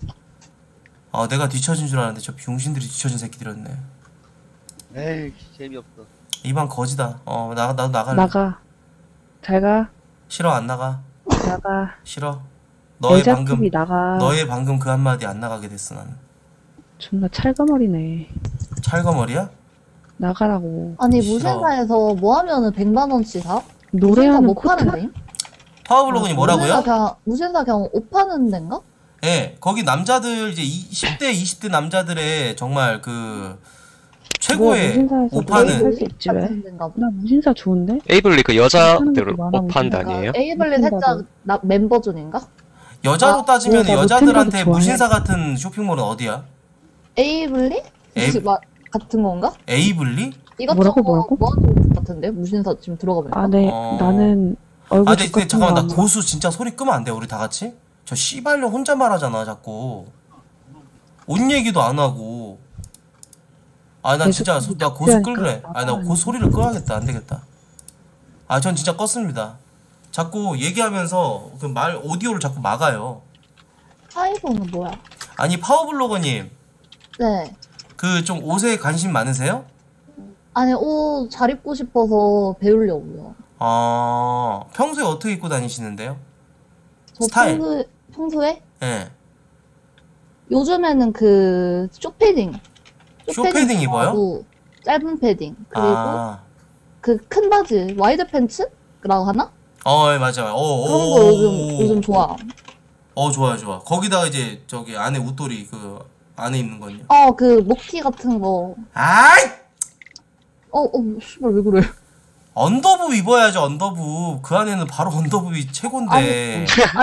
아, 내가 뒤처진 줄 알았는데 저 병신들이 뒤처진 새끼들이었네. 에이, 재미없어. 이 방 거지다. 어, 나가 나도 나갈래. 나가. 잘 가. 싫어 안 나가. 나가. 싫어. 너의 방금 나가. 너의 방금 그 한마디 안 나가게 됐어 나는. 존나 찰가머리네. 찰가머리야? 나가라고. 아니 무신사에서 뭐 하면은 백만 원씩 사? 노래하는 못 파는 데임? 파워블로그니 뭐라고요? 무신사 그냥 옷 파는 데인가? 예, 네, 거기 남자들 이제 십 대 이십 대 남자들의 정말 그 최고의 옷 파는 나 무신사 좋은데? 에이블릿 그 여자들 옷 파는 아니에요? 에이블릿 살짝 나 멤버존인가? 여자로 아, 따지면 네, 여자들한테 무신사 같은 쇼핑몰은 어디야? 에이블릿? 에이... 같은 건가? 에이블릿? 이거 뭐라고 뭐라고? 뭐하는 같은데? 무신사 지금 들어가 보니까. 아, 네. 어... 나는 얼굴. 아, 네, 근데 잠깐만. 나 고수 진짜 소리 끄면 안 돼. 우리 다 같이. 저 씨발려 혼자 말하잖아, 자꾸. 옷 얘기도 안 하고. 아, 나 진짜 소, 나 고수 끌래. 아, 나 고수 소리를 끄야겠다. 안 되겠다. 아, 전 진짜 껐습니다. 자꾸 얘기하면서 그 말 오디오를 자꾸 막아요. 파이브는 뭐야? 아니, 파워블로거님. 네. 그 좀 옷에 관심 많으세요? 아니 옷 잘 입고 싶어서 배우려고요. 아 평소에 어떻게 입고 다니시는데요? 저 스타일? 평소, 평소에? 네. 요즘에는 그 쇼패딩. 쇼패딩, 쇼패딩 입어요? 짧은 패딩 그리고 아. 그 큰 바지 와이드 팬츠라고 하나? 어 예, 맞아요. 어, 그런 거 요즘 요즘 좋아. 어 좋아요 좋아. 거기다가 이제 저기 안에 웃돌이 그. 안에 입는 거요? 어, 그 목티 같은 거. 아이! 어, 어, 씨발 왜 그래? 언더부 입어야지 언더부. 그 안에는 바로 언더부이 최고인데. 아니,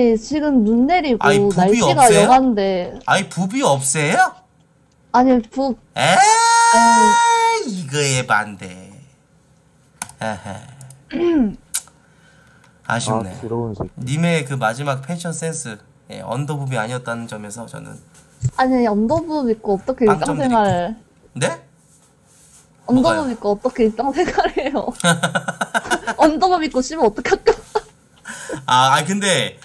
아니 지금 눈 내리고 아이, 날씨가 없애요? 영한데. 아니 부비 없애요? 아니 부. 에이, 에이. 이거 예반데. 아쉽네. 아, 부러운 새끼. 님의 그 마지막 패션 센스, 예, 언더부비 아니었다는 점에서 저는. 아니 언더부비 입고 어떻게 일상생활을? 네? 언더부비 입고 어떻게 일상생활해요? 언더부비 입고 쉬면 어떡할까? 아, 아니 근데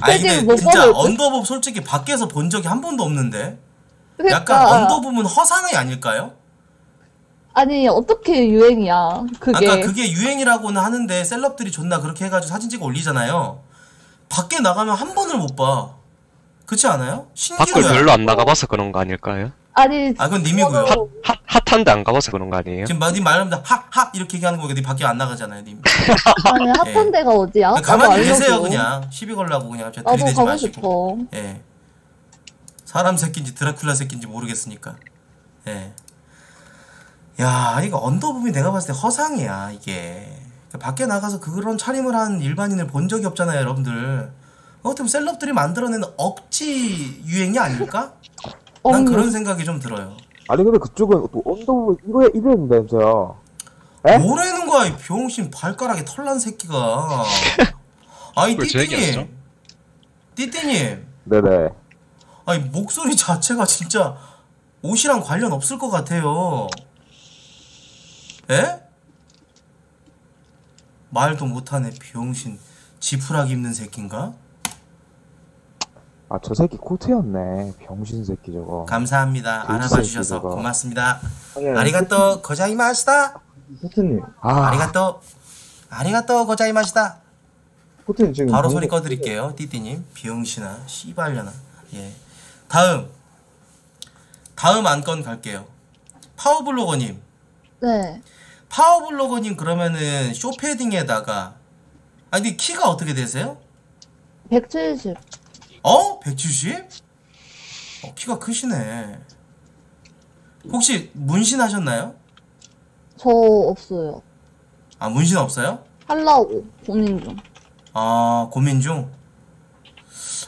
아니 근데 진짜 언더부비 솔직히 밖에서 본 적이 한 번도 없는데. 그러니까. 약간 언더부비는 허상이 아닐까요? 아니 어떻게 유행이야 그게. 아까 그게 유행이라고는 하는데 셀럽들이 존나 그렇게 해가지고 사진 찍어 올리잖아요. 밖에 나가면 한 번을 못 봐. 그렇지 않아요? 신기해요. 밖을 별로 안 나가봐서 그런 거 아닐까요? 아니 아 그건 님이고요. 핫, 핫, 핫한데 안 가봐서 그런 거 아니에요? 지금 님 말합니다. 핫핫 이렇게 얘기하는 거고 님 밖에 안 나가잖아요 님. 아니 핫한 데가 예. 어디야? 가만히 계세요 그냥. 시비 걸라고 그냥 제가 들이대지 마시고. 싶어. 예. 사람 새끼인지 드라큘라 새끼인지 모르겠으니까. 예. 야 이거 언더부비 내가 봤을 때 허상이야 이게. 그러니까 밖에 나가서 그런 차림을 한 일반인을 본 적이 없잖아요 여러분들. 어떻게 보면 셀럽들이 만들어낸 억지 유행이 아닐까? 난 그런 생각이 좀 들어요. 아니 근데 그쪽은 또 언더부비 이거에 이랬는데 진짜요. 뭐라는 거야 이 병신 발가락에 털난 새끼가. 아이 띠띠님. 띠띠님. 네네. 아니 목소리 자체가 진짜 옷이랑 관련 없을 것 같아요. 에? 말도 못하네 병신. 지푸라기 입는 새끼인가? 아 저 새끼 코트였네. 병신 새끼 저거. 감사합니다. 알아봐주셔서 고맙습니다. 아, 예. 아리가또 고자이마시다. 코트님. 아. 아리가또 아리가또 고자이마시다. 코트님 지금 바로 소리 꺼드릴게요. 띠띠님 병신아 씨발려나. 예. 다음 다음 안건 갈게요. 파워블로거님. 네. 파워블로거님 그러면은 쇼패딩에다가. 아니 근데 키가 어떻게 되세요? 백칠십. 어? 백칠십? 어, 키가 크시네. 혹시 문신하셨나요? 저 없어요. 아 문신 없어요? 하려고 고민 중. 아 고민 중?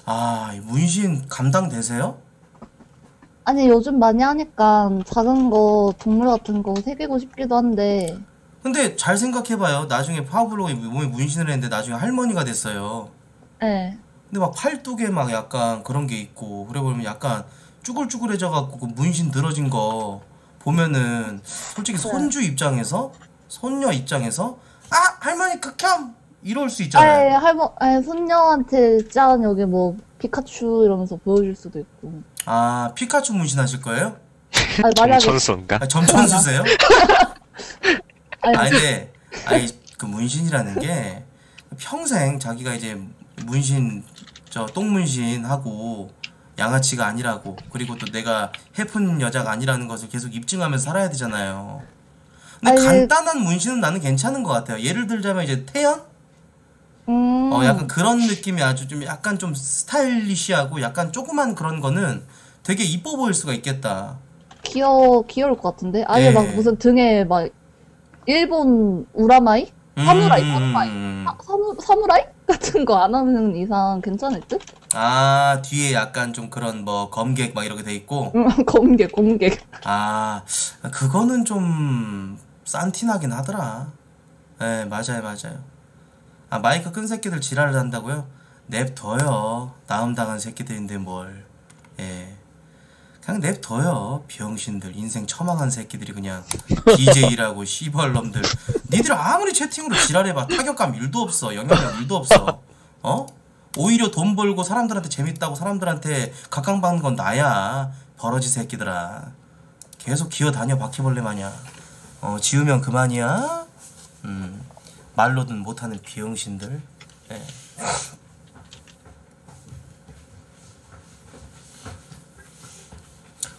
아 문신 감당되세요? 아니 요즘 많이 하니까 작은 거 동물 같은 거 새기고 싶기도 한데. 근데 잘 생각해봐요. 나중에 파워블로거에 몸에 문신을 했는데 나중에 할머니가 됐어요. 네. 근데 막 팔뚝에 막 약간 그런 게 있고 그래 보면 약간 쭈글쭈글해져갖고 그 문신 늘어진 거 보면은 솔직히 손주 네. 입장에서 손녀 입장에서 아 할머니 극혐 이럴 수 있잖아요. 네, 할머 아니 손녀한테 짠 여기 뭐 피카츄 이러면서 보여줄 수도 있고. 아 피카츄 문신하실 거예요? 아니, 만약에... 점천수인가? 아, 점천수세요? 아니, 근데, 아니, 그 문신이라는 게 평생 자기가 이제 문신, 저 똥문신 하고 양아치가 아니라고 그리고 또 내가 해픈 여자가 아니라는 것을 계속 입증하면서 살아야 되잖아요. 근데 아니, 간단한 문신은 나는 괜찮은 것 같아요. 예를 들자면 이제 태연? 음. 어, 약간 그런 느낌이 아주 좀 약간 좀 스타일리시하고 약간 조그만 그런 거는 되게 이뻐 보일 수가 있겠다. 귀여워, 귀여울 것 같은데? 아예 네. 막 무슨 등에 막 일본 우라마이? 사무라이? 음... 사무라이? 아, 사무, 사무라이? 같은 거 안 하는 이상 괜찮을 듯? 아 뒤에 약간 좀 그런 뭐 검객 막 이렇게 돼 있고? 검객 검객 아 그거는 좀 싼티나긴 하더라. 네 맞아요 맞아요. 아 마이크 끈 새끼들 지랄을 한다고요? 냅둬요. 나음당한 새끼들인데 뭘. 예. 그냥 냅둬요. 병신들 인생 처망한 새끼들이 그냥 디제이라고 씨벌놈들. 니들 아무리 채팅으로 지랄해봐 타격감 일도 없어. 영향력 일도 없어. 어? 오히려 돈 벌고 사람들한테 재밌다고 사람들한테 각광받는 건 나야. 버러지 새끼들아. 계속 기어다녀 바퀴벌레 마냥. 어 지우면 그만이야. 음 말로든 못하는 병신들. 예.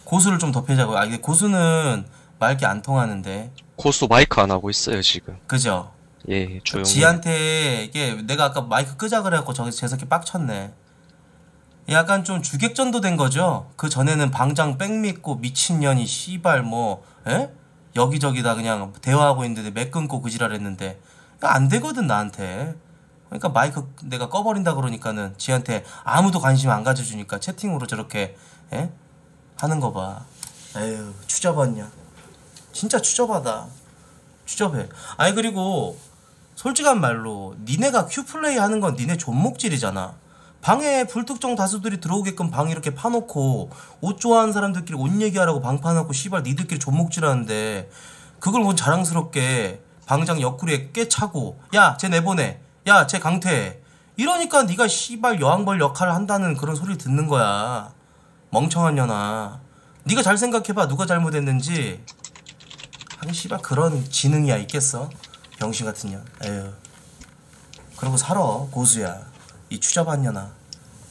고수를 좀 더 패자고요. 아, 근데 고수는 말기 안 통하는데. 고수 마이크 안 하고 있어요, 지금. 그죠? 예, 조용히. 지한테 이게 내가 아까 마이크 끄자 그래갖고 저기서 재석이 빡쳤네. 약간 좀 주객전도 된 거죠? 그 전에는 방장 뺑 믿고 미친년이 씨발 뭐, 에? 여기저기 다 그냥 대화하고 있는데 맥 끊고 그 지랄 했는데. 안 되거든, 나한테. 그러니까 마이크 내가 꺼버린다 그러니까는 지한테 아무도 관심 안 가져주니까 채팅으로 저렇게, 에? 하는 거 봐. 에휴, 추잡았냐. 진짜 추잡하다. 취접해. 아니 그리고 솔직한 말로 니네가 큐플레이 하는 건 니네 존목질이잖아. 방에 불특정 다수들이 들어오게끔 방 이렇게 파놓고 옷 좋아하는 사람들끼리 옷 얘기하라고 방 파놓고 씨발 니들끼리 존목질하는데 그걸 뭔 자랑스럽게 방장 옆구리에 꽤 차고 야 쟤 내보내, 야 쟤 강퇴, 이러니까 니가 씨발 여왕벌 역할을 한다는 그런 소리를 듣는 거야. 멍청한 년아, 니가 잘 생각해봐. 누가 잘못했는지. 아니 씨발 그런 지능이야 있겠어? 병신 같은 년. 에휴. 그러고 살아 고수야. 이 추잡한 년아.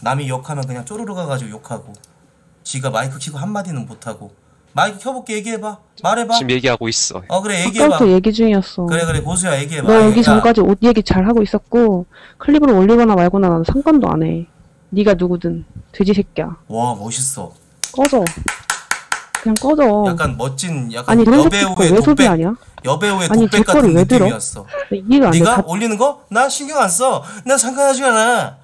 남이 욕하면 그냥 쪼르르 가가지고 욕하고 지가 마이크 키고 한마디는 못하고. 마이크 켜볼게. 얘기해봐. 말해봐. 지금 얘기하고 있어. 어 그래 얘기해봐. 아까부터 얘기 중이었어. 그래 그래 고수야 얘기해봐. 너 여기 전까지 옷 얘기 잘하고 있었고 클립으로 올리거나 말거나 나는 상관도 안 해. 네가 누구든 돼지 새끼야. 와 멋있어. 꺼져. 그냥 꺼져. 약간 멋진 약간 아니, 여배우의 독백 아니야? 여배우의 아니, 독백 같은 느낌이었어. 이해가 안 돼. 네가 다... 올리는 거? 나 신경 안 써. 나 상관하지 않아.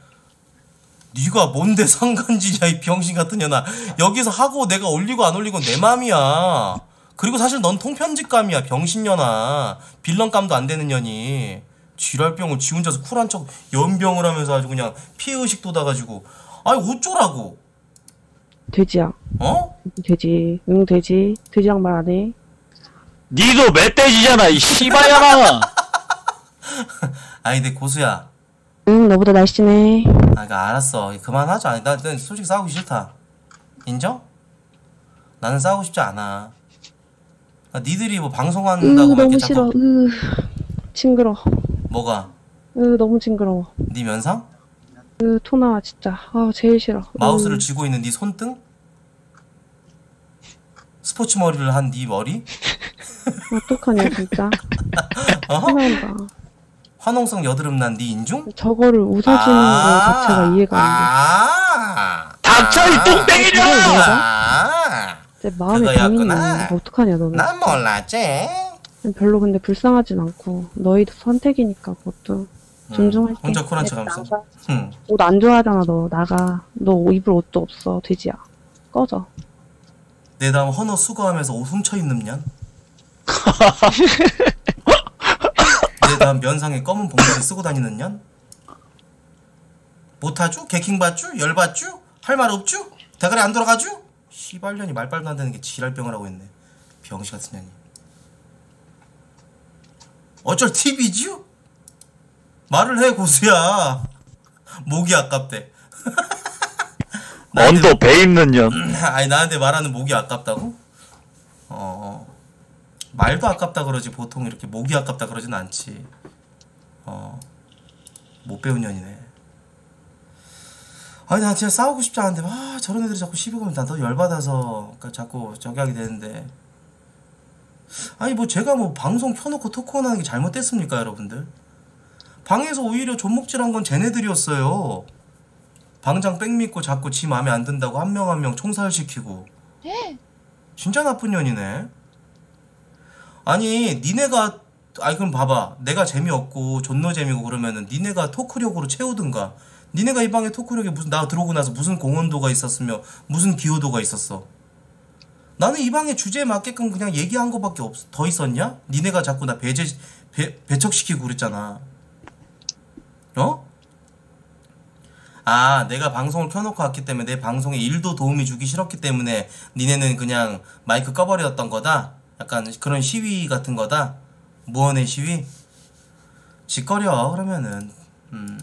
네가 뭔데 상관지냐 이 병신 같은 년아. 여기서 하고 내가 올리고 안 올리고 내 맘이야. 그리고 사실 넌 통편집감이야 병신 년아. 빌런감도 안 되는 년이 지랄병을 지 혼자서 쿨한 척 연병을 하면서 아주 그냥 피해의식 돋아가지고. 아니 어쩌라고. 돼지야. 어? 돼지. 응 돼지. 돼지랑 말 안 해. 니도 멧돼지잖아 이 씨발야마. 아니 근데 고수야. 응 너보다 날씬해. 아 그러니까 알았어 그만하자. 아니 나, 난 솔직히 싸우기 싫다. 인정? 나는 싸우고 싶지 않아. 아, 니들이 뭐 방송한다고 으, 막 이렇게 자꾸. 너무 싫어. 으, 징그러. 뭐가? 으 너무 징그러워. 니 면상? 으 토나 진짜 아 제일 싫어. 마우스를 으. 쥐고 있는 니 손등? 스포츠 머리를 한 니 머리? 어떡하냐 진짜. 화난다. 화농성 여드름 난 니 인중? 저거를 웃어주는 아 거 자체가 이해가 안 돼. 닥쳐 이 뚱땡이들! 내 마음에 담이네. 어떡하냐 너는. 난 몰랐지. 별로 근데 불쌍하진 않고 너희도 선택이니까 그것도 존중할게. 음, 혼자 쿨한 척하면서. 응. 옷 안 좋아하잖아 너. 나가. 너 입을 옷도 없어 돼지야. 꺼져. 내 다음 헌어 수거하면서 옷 훔쳐 입는 년. 내 다음 면상에 검은 봉투를 쓰고 다니는 년. 못하쥬? 개킹받쥬? 열받쥬? 할 말 없쥬? 대가리 안 돌아가쥬? 씨발년이 말빨도 안 되는 게 지랄병을 하고 있네. 병신 같은 년이. 어쩔 티비쥬? 말을 해 고수야. 목이 아깝대. 언더 배 있는 년. 아니 나한테 말하는 목이 아깝다고? 어 말도 아깝다 그러지 보통 이렇게 목이 아깝다 그러진 않지. 어 못 배운 년이네. 아니 난 진짜 싸우고 싶지 않은데 와 저런 애들이 자꾸 시비 걸면 난 더 열받아서 그러니까 자꾸 저기 하게 되는데. 아니 뭐 제가 뭐 방송 켜놓고 토크온 하는 게 잘못됐습니까 여러분들? 방에서 오히려 존목질한 건 쟤네들이었어요. 방장 뺑 믿고 자꾸 지 마음에 안 든다고 한 명 한 명 총살시키고. 진짜 나쁜 년이네. 아니 니네가 아니 그럼 봐봐. 내가 재미없고 존노 재미고 그러면은 니네가 토크력으로 채우든가. 니네가 이 방에 토크력이 무슨 나 들어오고 나서 무슨 공헌도가 있었으며 무슨 기호도가 있었어. 나는 이 방에 주제에 맞게끔 그냥 얘기한 거밖에 없어. 더 있었냐? 니네가 자꾸 나 배제 배, 배척시키고 그랬잖아. 어? 아 내가 방송을 켜놓고 왔기 때문에 내 방송에 일도 도움이 주기 싫었기 때문에 니네는 그냥 마이크 꺼버렸던 거다? 약간 그런 시위 같은 거다? 무언의 시위? 짓거려 그러면은. 음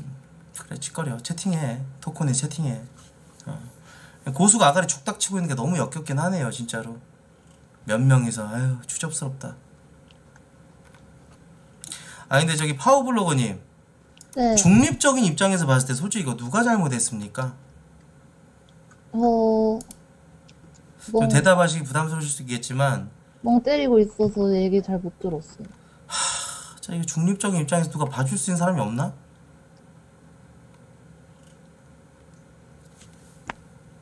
그래 짓거려. 채팅해. 토콘에 채팅해. 어. 고수가 아가리 죽닥치고 있는 게 너무 역겹긴 하네요 진짜로. 몇 명이서 아유 추접스럽다. 아 근데 저기 파워블로거님 네. 중립적인 입장에서 봤을 때 솔직히 이거 누가 잘못했습니까? 어... 멍... 대답하시기 부담스러우실 수 있겠지만 멍 때리고 있어서 얘기 잘 못 들었어요. 하... 자, 이거 중립적인 입장에서 누가 봐줄 수 있는 사람이 없나?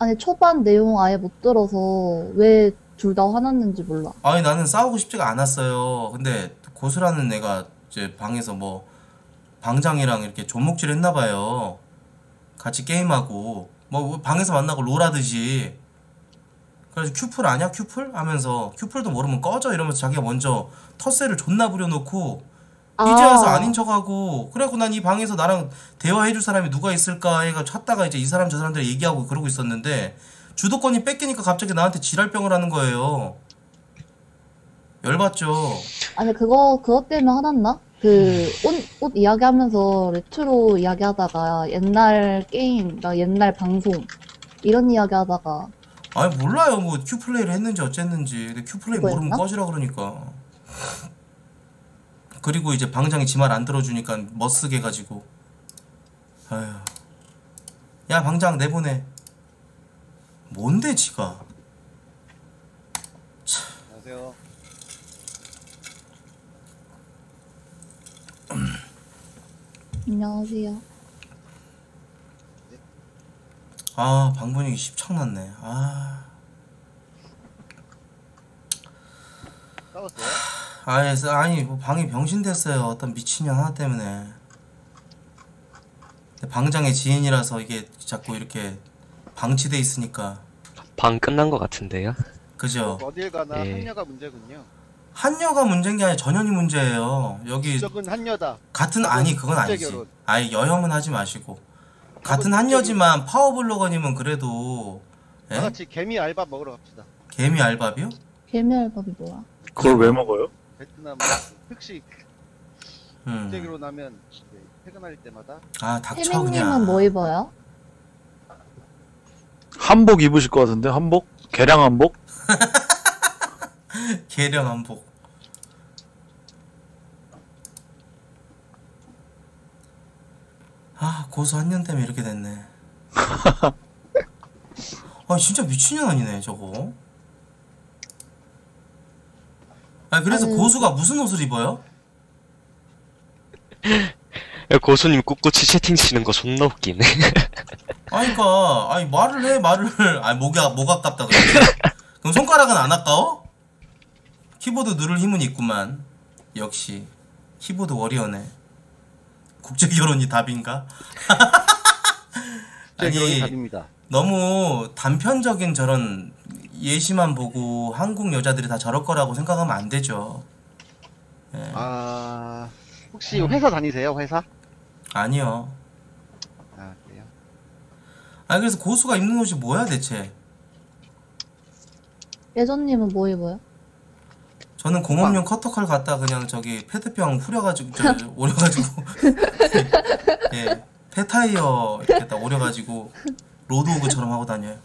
아니 초반 내용 아예 못 들어서 왜 둘 다 화났는지 몰라. 아니 나는 싸우고 싶지가 않았어요. 근데 고수라는 애가 이제 방에서 뭐 방장이랑 이렇게 존목질 했나봐요. 같이 게임하고 뭐 방에서 만나고 롤하듯이. 그래서 큐플 아냐 큐플? 하면서 큐플도 모르면 꺼져 이러면서 자기가 먼저 텃세를 존나 부려놓고 아. 이제 와서 아닌 척하고 그래갖고 난 이 방에서 나랑 대화해줄 사람이 누가 있을까 해가 찾다가 이제 이 사람 저 사람들 얘기하고 그러고 있었는데 주도권이 뺏기니까 갑자기 나한테 지랄병을 하는 거예요. 열받죠. 아니 그거 그것 때문에 화났나? 그 옷 옷 이야기하면서 레트로 이야기하다가 옛날 게임, 나 옛날 방송 이런 이야기하다가. 아니 몰라요 뭐 큐 플레이를 했는지 어쨌는지. 근데 큐 플레이 모르면 꺼지라 그러니까. 그리고 이제 방장이 지 말 안 들어주니까 멋쓰게 가지고. 아휴. 야 방장 내보내. 뭔데 지가. 참. 안녕하세요. 안녕하세요. 아 방 분위기 십창났네. 아 싸웠어요? 아니, 아니 뭐 방이 병신됐어요. 어떤 미친년 하나 때문에. 근데 방장의 지인이라서 이게 자꾸 이렇게 방치돼 있으니까. 방 끝난 것 같은데요? 그죠? 어딜 가나 예. 한여가 문제군요. 한여가 문제인 게 아니라 전현이 문제예요. 여기 한여다. 같은 아니 그건 아니지. 결혼. 아니 여혐은 하지 마시고. 같은 한여지만 파워블로거님은 그래도 예? 같이 개미 알밥 먹으러 갑시다. 개미 알밥이요? 개미 알밥이 뭐야? 그걸 왜 먹어요? 베트남 흑식 문제기로 음. 나면 퇴근할 때마다. 아 닥쳐 그냥. 태민님은 뭐 입어요? 한복 입으실 것 같은데 한복? 개량 한복? 개량 한복. 아 고수 한년 때문에 이렇게 됐네. 아 진짜 미친년 아니네 저거. 아 그래서 아니... 고수가 무슨 옷을 입어요? 고수님 꿋꿋이 채팅 치는 거 존나 웃기네. 아니 그니까 아니 말을 해 말을. 아니 목이 목 아깝다 그래. 그럼 손가락은 안 아까워? 키보드 누를 힘은 있구만. 역시 키보드 워리어네. 국제 결혼이 답인가? 국제 결혼이 답입니다. 너무 단편적인 저런 예시만 보고 한국 여자들이 다 저럴 거라고 생각하면 안 되죠. 네. 아 혹시 회사 다니세요? 회사? 아니요. 아 그래요? 아 그래서 고수가 입는 옷이 뭐야 대체? 예전님은 뭐 입어요? 저는 공업용 커터칼 갖다 그냥 저기 페트병 후려가지고 오려가지고 예 페타이어 이렇게 딱 오려가지고 로드오그처럼 하고 다녀요.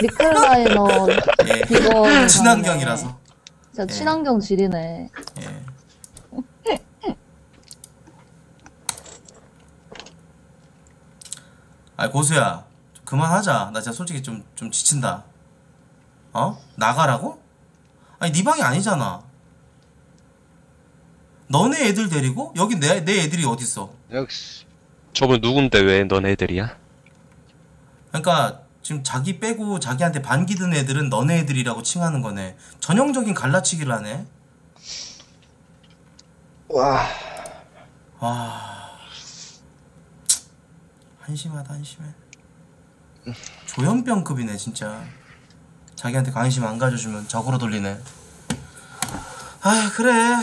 니클라이너 예. 친환경이라서. 진짜 예. 친환경 질이네. 예. 아 고수야 좀 그만하자. 나 진짜 솔직히 좀 좀 지친다. 어? 나가라고? 아니 네 방이 아니잖아. 너네 애들 데리고? 여기 내, 내 애들이 어딨어? 역시 저분 누군데 왜 너네 애들이야? 그러니까 지금 자기 빼고 자기한테 반기든 애들은 너네 애들이라고 칭하는 거네. 전형적인 갈라치기를 하네. 와... 와... 한심하다 한심해. 조현병급이네 진짜. 자기한테 관심 안 가져주면 적으로 돌리네. 아 그래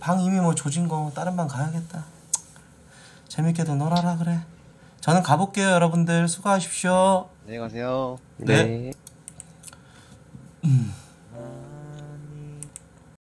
방 이미 뭐 조진 거 다른 방 가야겠다. 재밌게도 놀아라 그래. 저는 가볼게요 여러분들. 수고하십시오. 안녕히 가세요. 네. 네. 음.